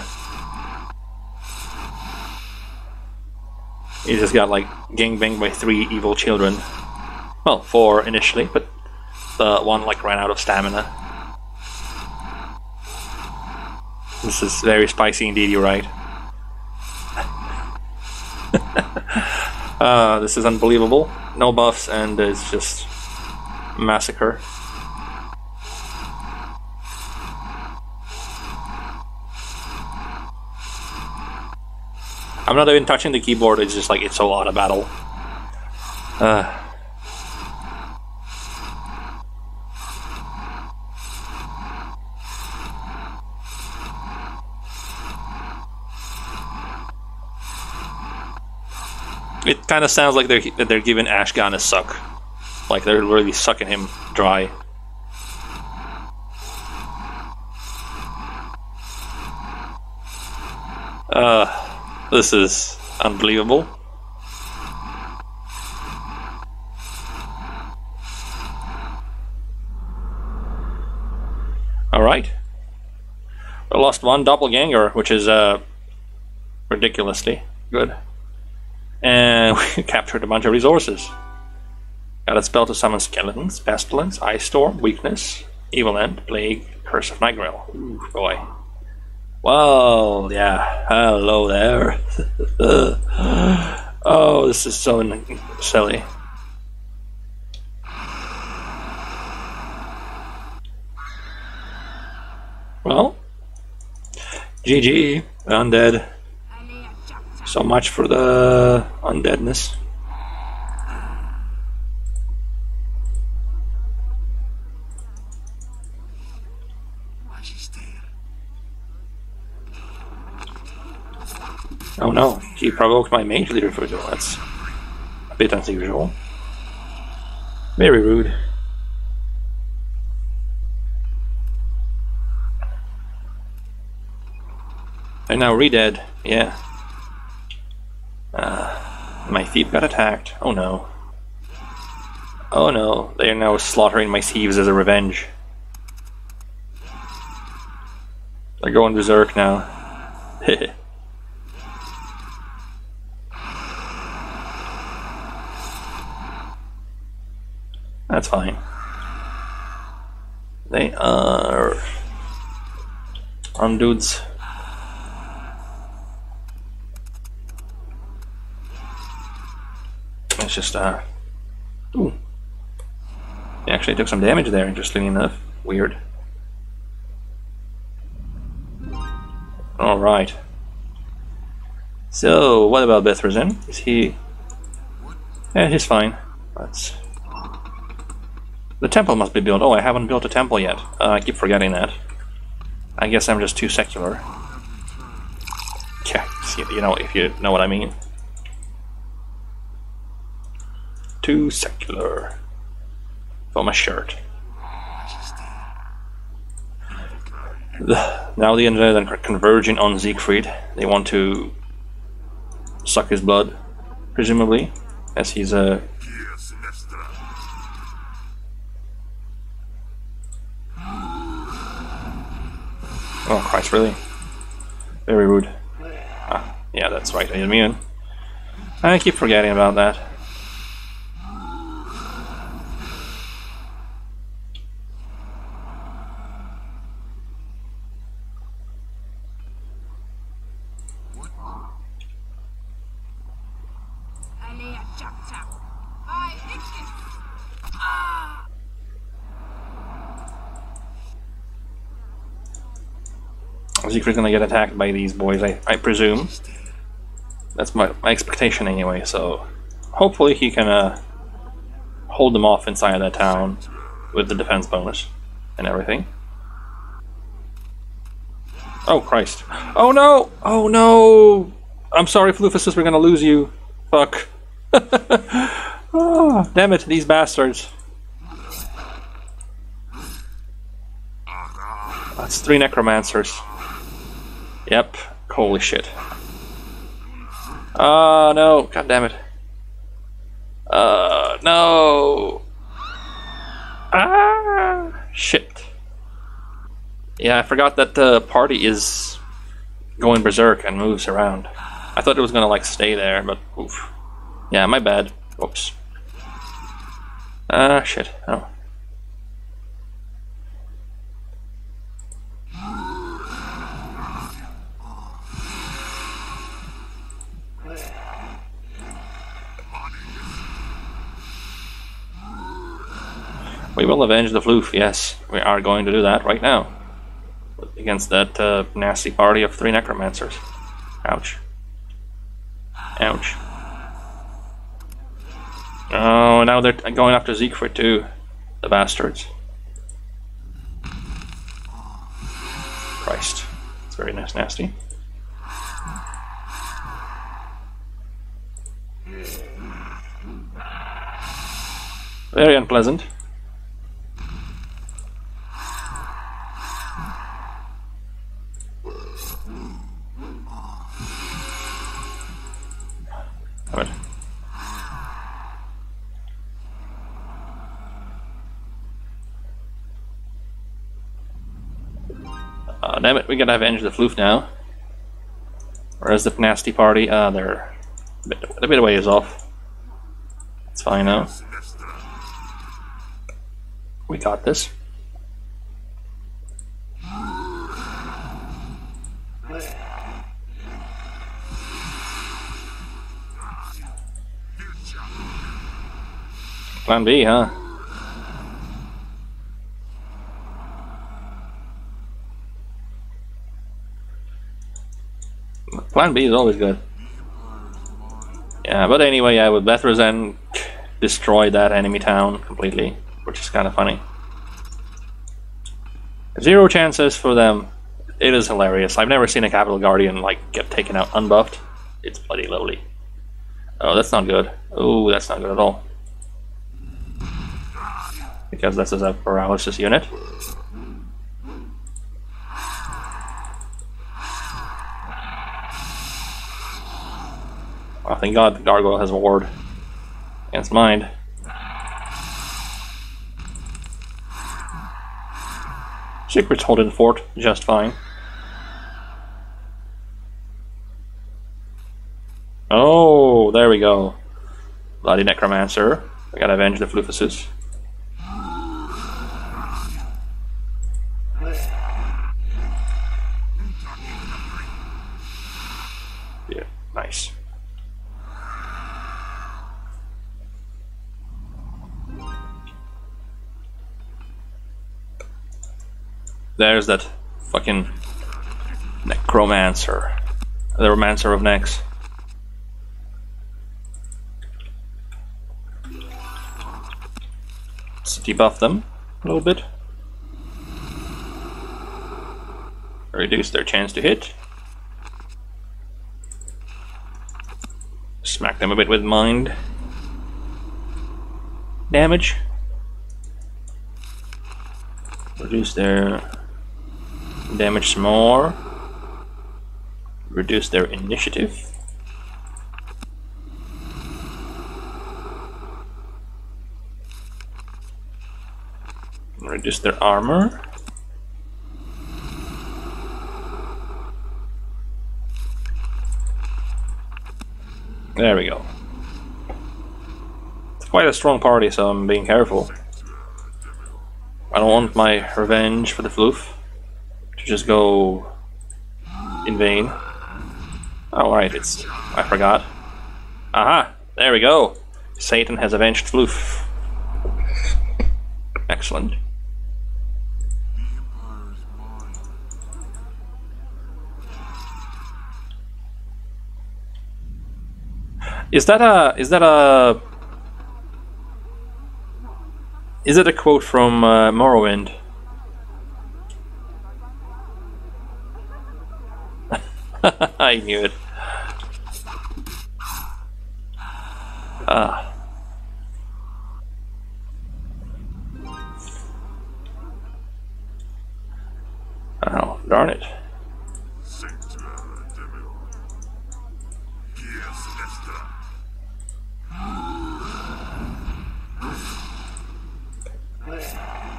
He just got like gangbanged by three evil children. Well, four initially, but the one like ran out of stamina. This is very spicy indeed, you're right. This is unbelievable. No buffs, and it's just massacre. I'm not even touching the keyboard, it's just like it's a lot of battle. It kind of sounds like they're giving Ashgan a suck, like they're really sucking him dry. This is unbelievable. All right, we lost one doppelganger, which is ridiculously good. And we captured a bunch of resources. Got a spell to summon skeletons, pestilence, ice storm, weakness, evil end, plague, curse of Nightgrendel. Ooh, boy. Well, yeah. Hello there. Oh, this is so silly. Well, GG, undead. So much for the undeadness. Oh no, he provoked my mage leader for doing that's a bit unusual. Very rude. They're now re-dead, yeah. My thief got attacked. Oh no. Oh no, they are now slaughtering my thieves as a revenge. They're going berserk now. Heh. That's fine. They are on dudes. It's just ooh. He actually took some damage there, interestingly enough. Weird. Alright. So what about Bethrezen? Is he yeah, he's fine. That's the temple must be built. Oh, I haven't built a temple yet. I keep forgetting that. I guess I'm just too secular. Yeah, you know, if you know what I mean. Too secular for my shirt. Now the undead are converging on Siegfried. They want to suck his blood, presumably, as he's a. Oh Christ! Really? Very rude. Ah, yeah, that's right. I mean, I keep forgetting about that. Siegfried's gonna get attacked by these boys, I presume. That's my expectation anyway, so Hopefully he can hold them off inside of that town with the defense bonus and everything. Oh, Christ. Oh, no! Oh, no! I'm sorry, Flufasus, we're gonna lose you. Fuck. Oh, damn it, these bastards. That's 3 necromancers. Yep. Holy shit. Ah, no. God damn it. No. Ah, shit. Yeah, I forgot that the party is going berserk and moves around. I thought it was gonna like stay there, but oof. Yeah, my bad. Oops. Ah, shit. Oh. We will avenge the floof, yes. We are going to do that right now. Against that nasty party of 3 necromancers. Ouch. Ouch. Oh, now they're going after Siegfried too. The bastards. Christ. It's very nasty. Very unpleasant. Damn it, we gotta avenge the floof now. Where's the nasty party? They're a bit of ways off. It's fine now. We got this. Plan B, huh? Plan B is always good. Yeah, but anyway, yeah, with Bethrezen destroyed that enemy town completely, which is kind of funny. 0 chances for them. It is hilarious. I've never seen a Capital Guardian like get taken out unbuffed. It's bloody lovely. Oh, that's not good. Oh, that's not good at all. Because this is a paralysis unit. Oh, thank God the gargoyle has a ward against mine. Secret's holding fort just fine. Oh, there we go. Bloody necromancer. We gotta avenge the Flufasus. Yeah, nice. There's that fucking necromancer. The romancer of necks. Let's debuff them a little bit. Reduce their chance to hit. Smack them a bit with mind damage. Reduce their damage some more. Reduce their initiative. Reduce their armor. There we go. It's quite a strong party, so I'm being careful. I don't want my revenge for the floof to just go in vain. Oh, right, it's... I forgot. Aha! There we go! Satan has avenged floof. Excellent. Is that a quote from Morrowind? I knew it. Ah. Oh, darn it.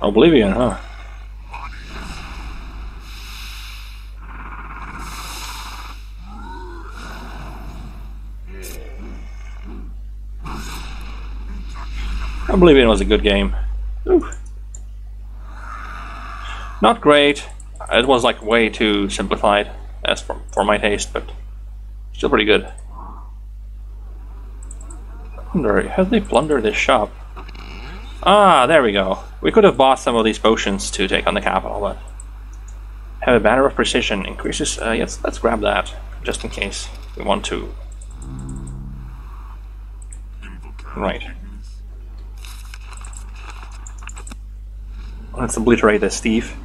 Oblivion, huh? Oblivion was a good game. Ooh. Not great. It was like way too simplified as for my taste, but still pretty good. Plunder. How do they plunder this shop? Ah, there we go. We could have bought some of these potions to take on the capital, but... Have a banner of precision. Increases... yes, let's grab that, just in case we want to. Right. Let's obliterate this thief.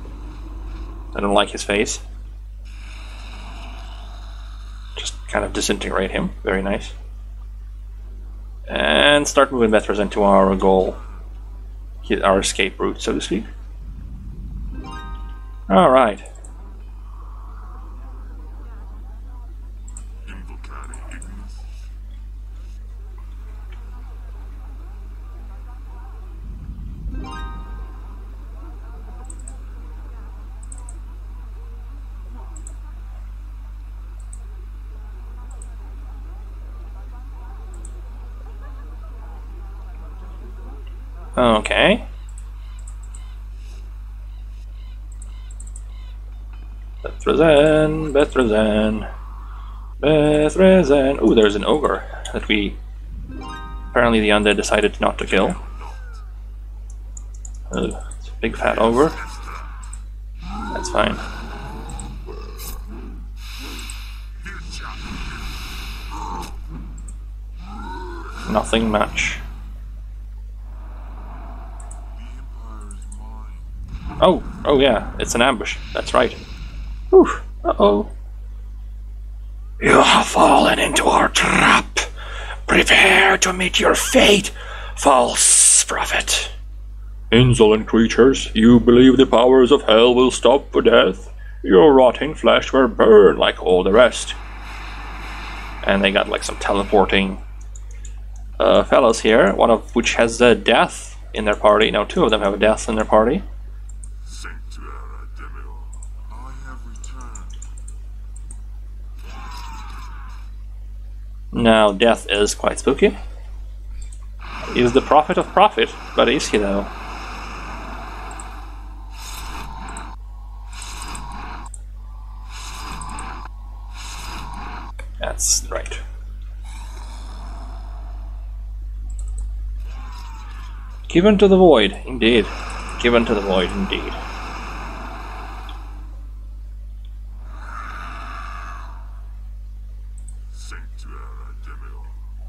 I don't like his face. Just kind of disintegrate him. Very nice. And start moving Bethrezen to our goal. Hit our escape route, so to speak. Alright. Okay. Bethrezen, Bethrezen, Bethrezen. Ooh, there's an ogre that we... Apparently the undead decided not to kill. Ugh, it's a big fat ogre. That's fine. Nothing much. Oh yeah, it's an ambush. That's right. Whew. Uh-oh. You have fallen into our trap. Prepare to meet your fate, false prophet. Insolent creatures, you believe the powers of hell will stop for death? Your rotting flesh will burn like all the rest. And they got like some teleporting fellows here, one of which has a death in their party. No, two of them have a death in their party. Now, death is quite spooky. He's the prophet of profit, but is he though? That's right. Given to the void, indeed. Given to the void, indeed.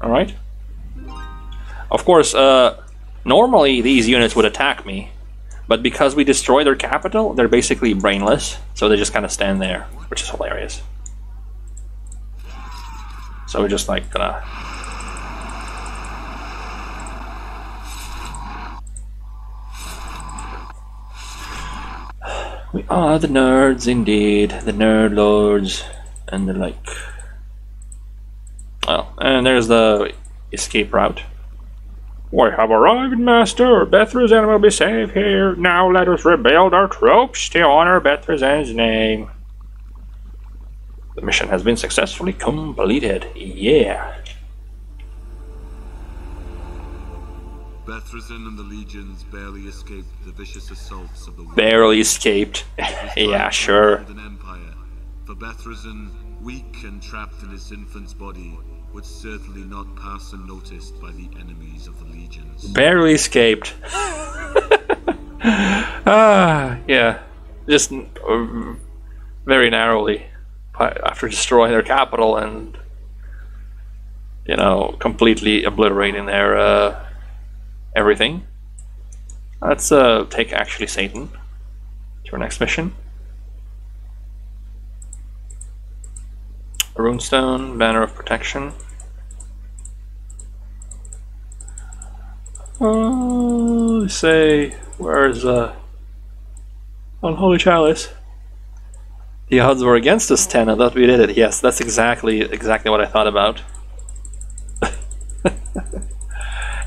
Alright. Of course, normally these units would attack me, but because we destroy their capital, they're basically brainless, so they just kind of stand there, which is hilarious. So we're just like gonna... We are the nerds indeed, the nerd lords, and the like. Well, and there's the escape route. We have arrived, master. Bethrezen will be safe here. Now let us rebuild our troops to honor Bethrezen's name. The mission has been successfully completed. Yeah. Bethrezen and the legions barely escaped the vicious assaults of the world. Barely escaped. Yeah, sure. An empire. For Bethrezen, weak and trapped in his infant's body, would certainly not pass unnoticed by the enemies of the legions. Barely escaped. Yeah, just very narrowly after destroying their capital and you know, completely obliterating their everything. Let's take actually Satan to our next mission. Runestone, Banner of Protection. Say, where's Unholy Chalice? The odds were against us 10, I thought we did it. Yes, that's exactly what I thought about.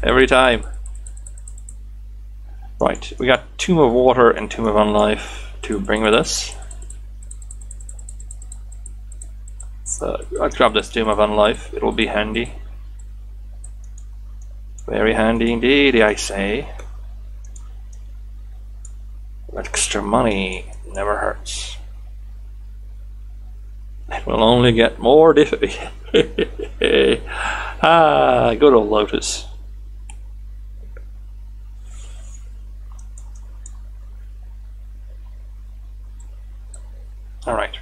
Every time. Right, we got Tomb of Water and Tomb of Unlife to bring with us. So I'll grab this Tomb of Unlife, it'll be handy. Very handy indeed, I say. Extra money never hurts. It will only get more difficult. Ah, good old Lotus. All right.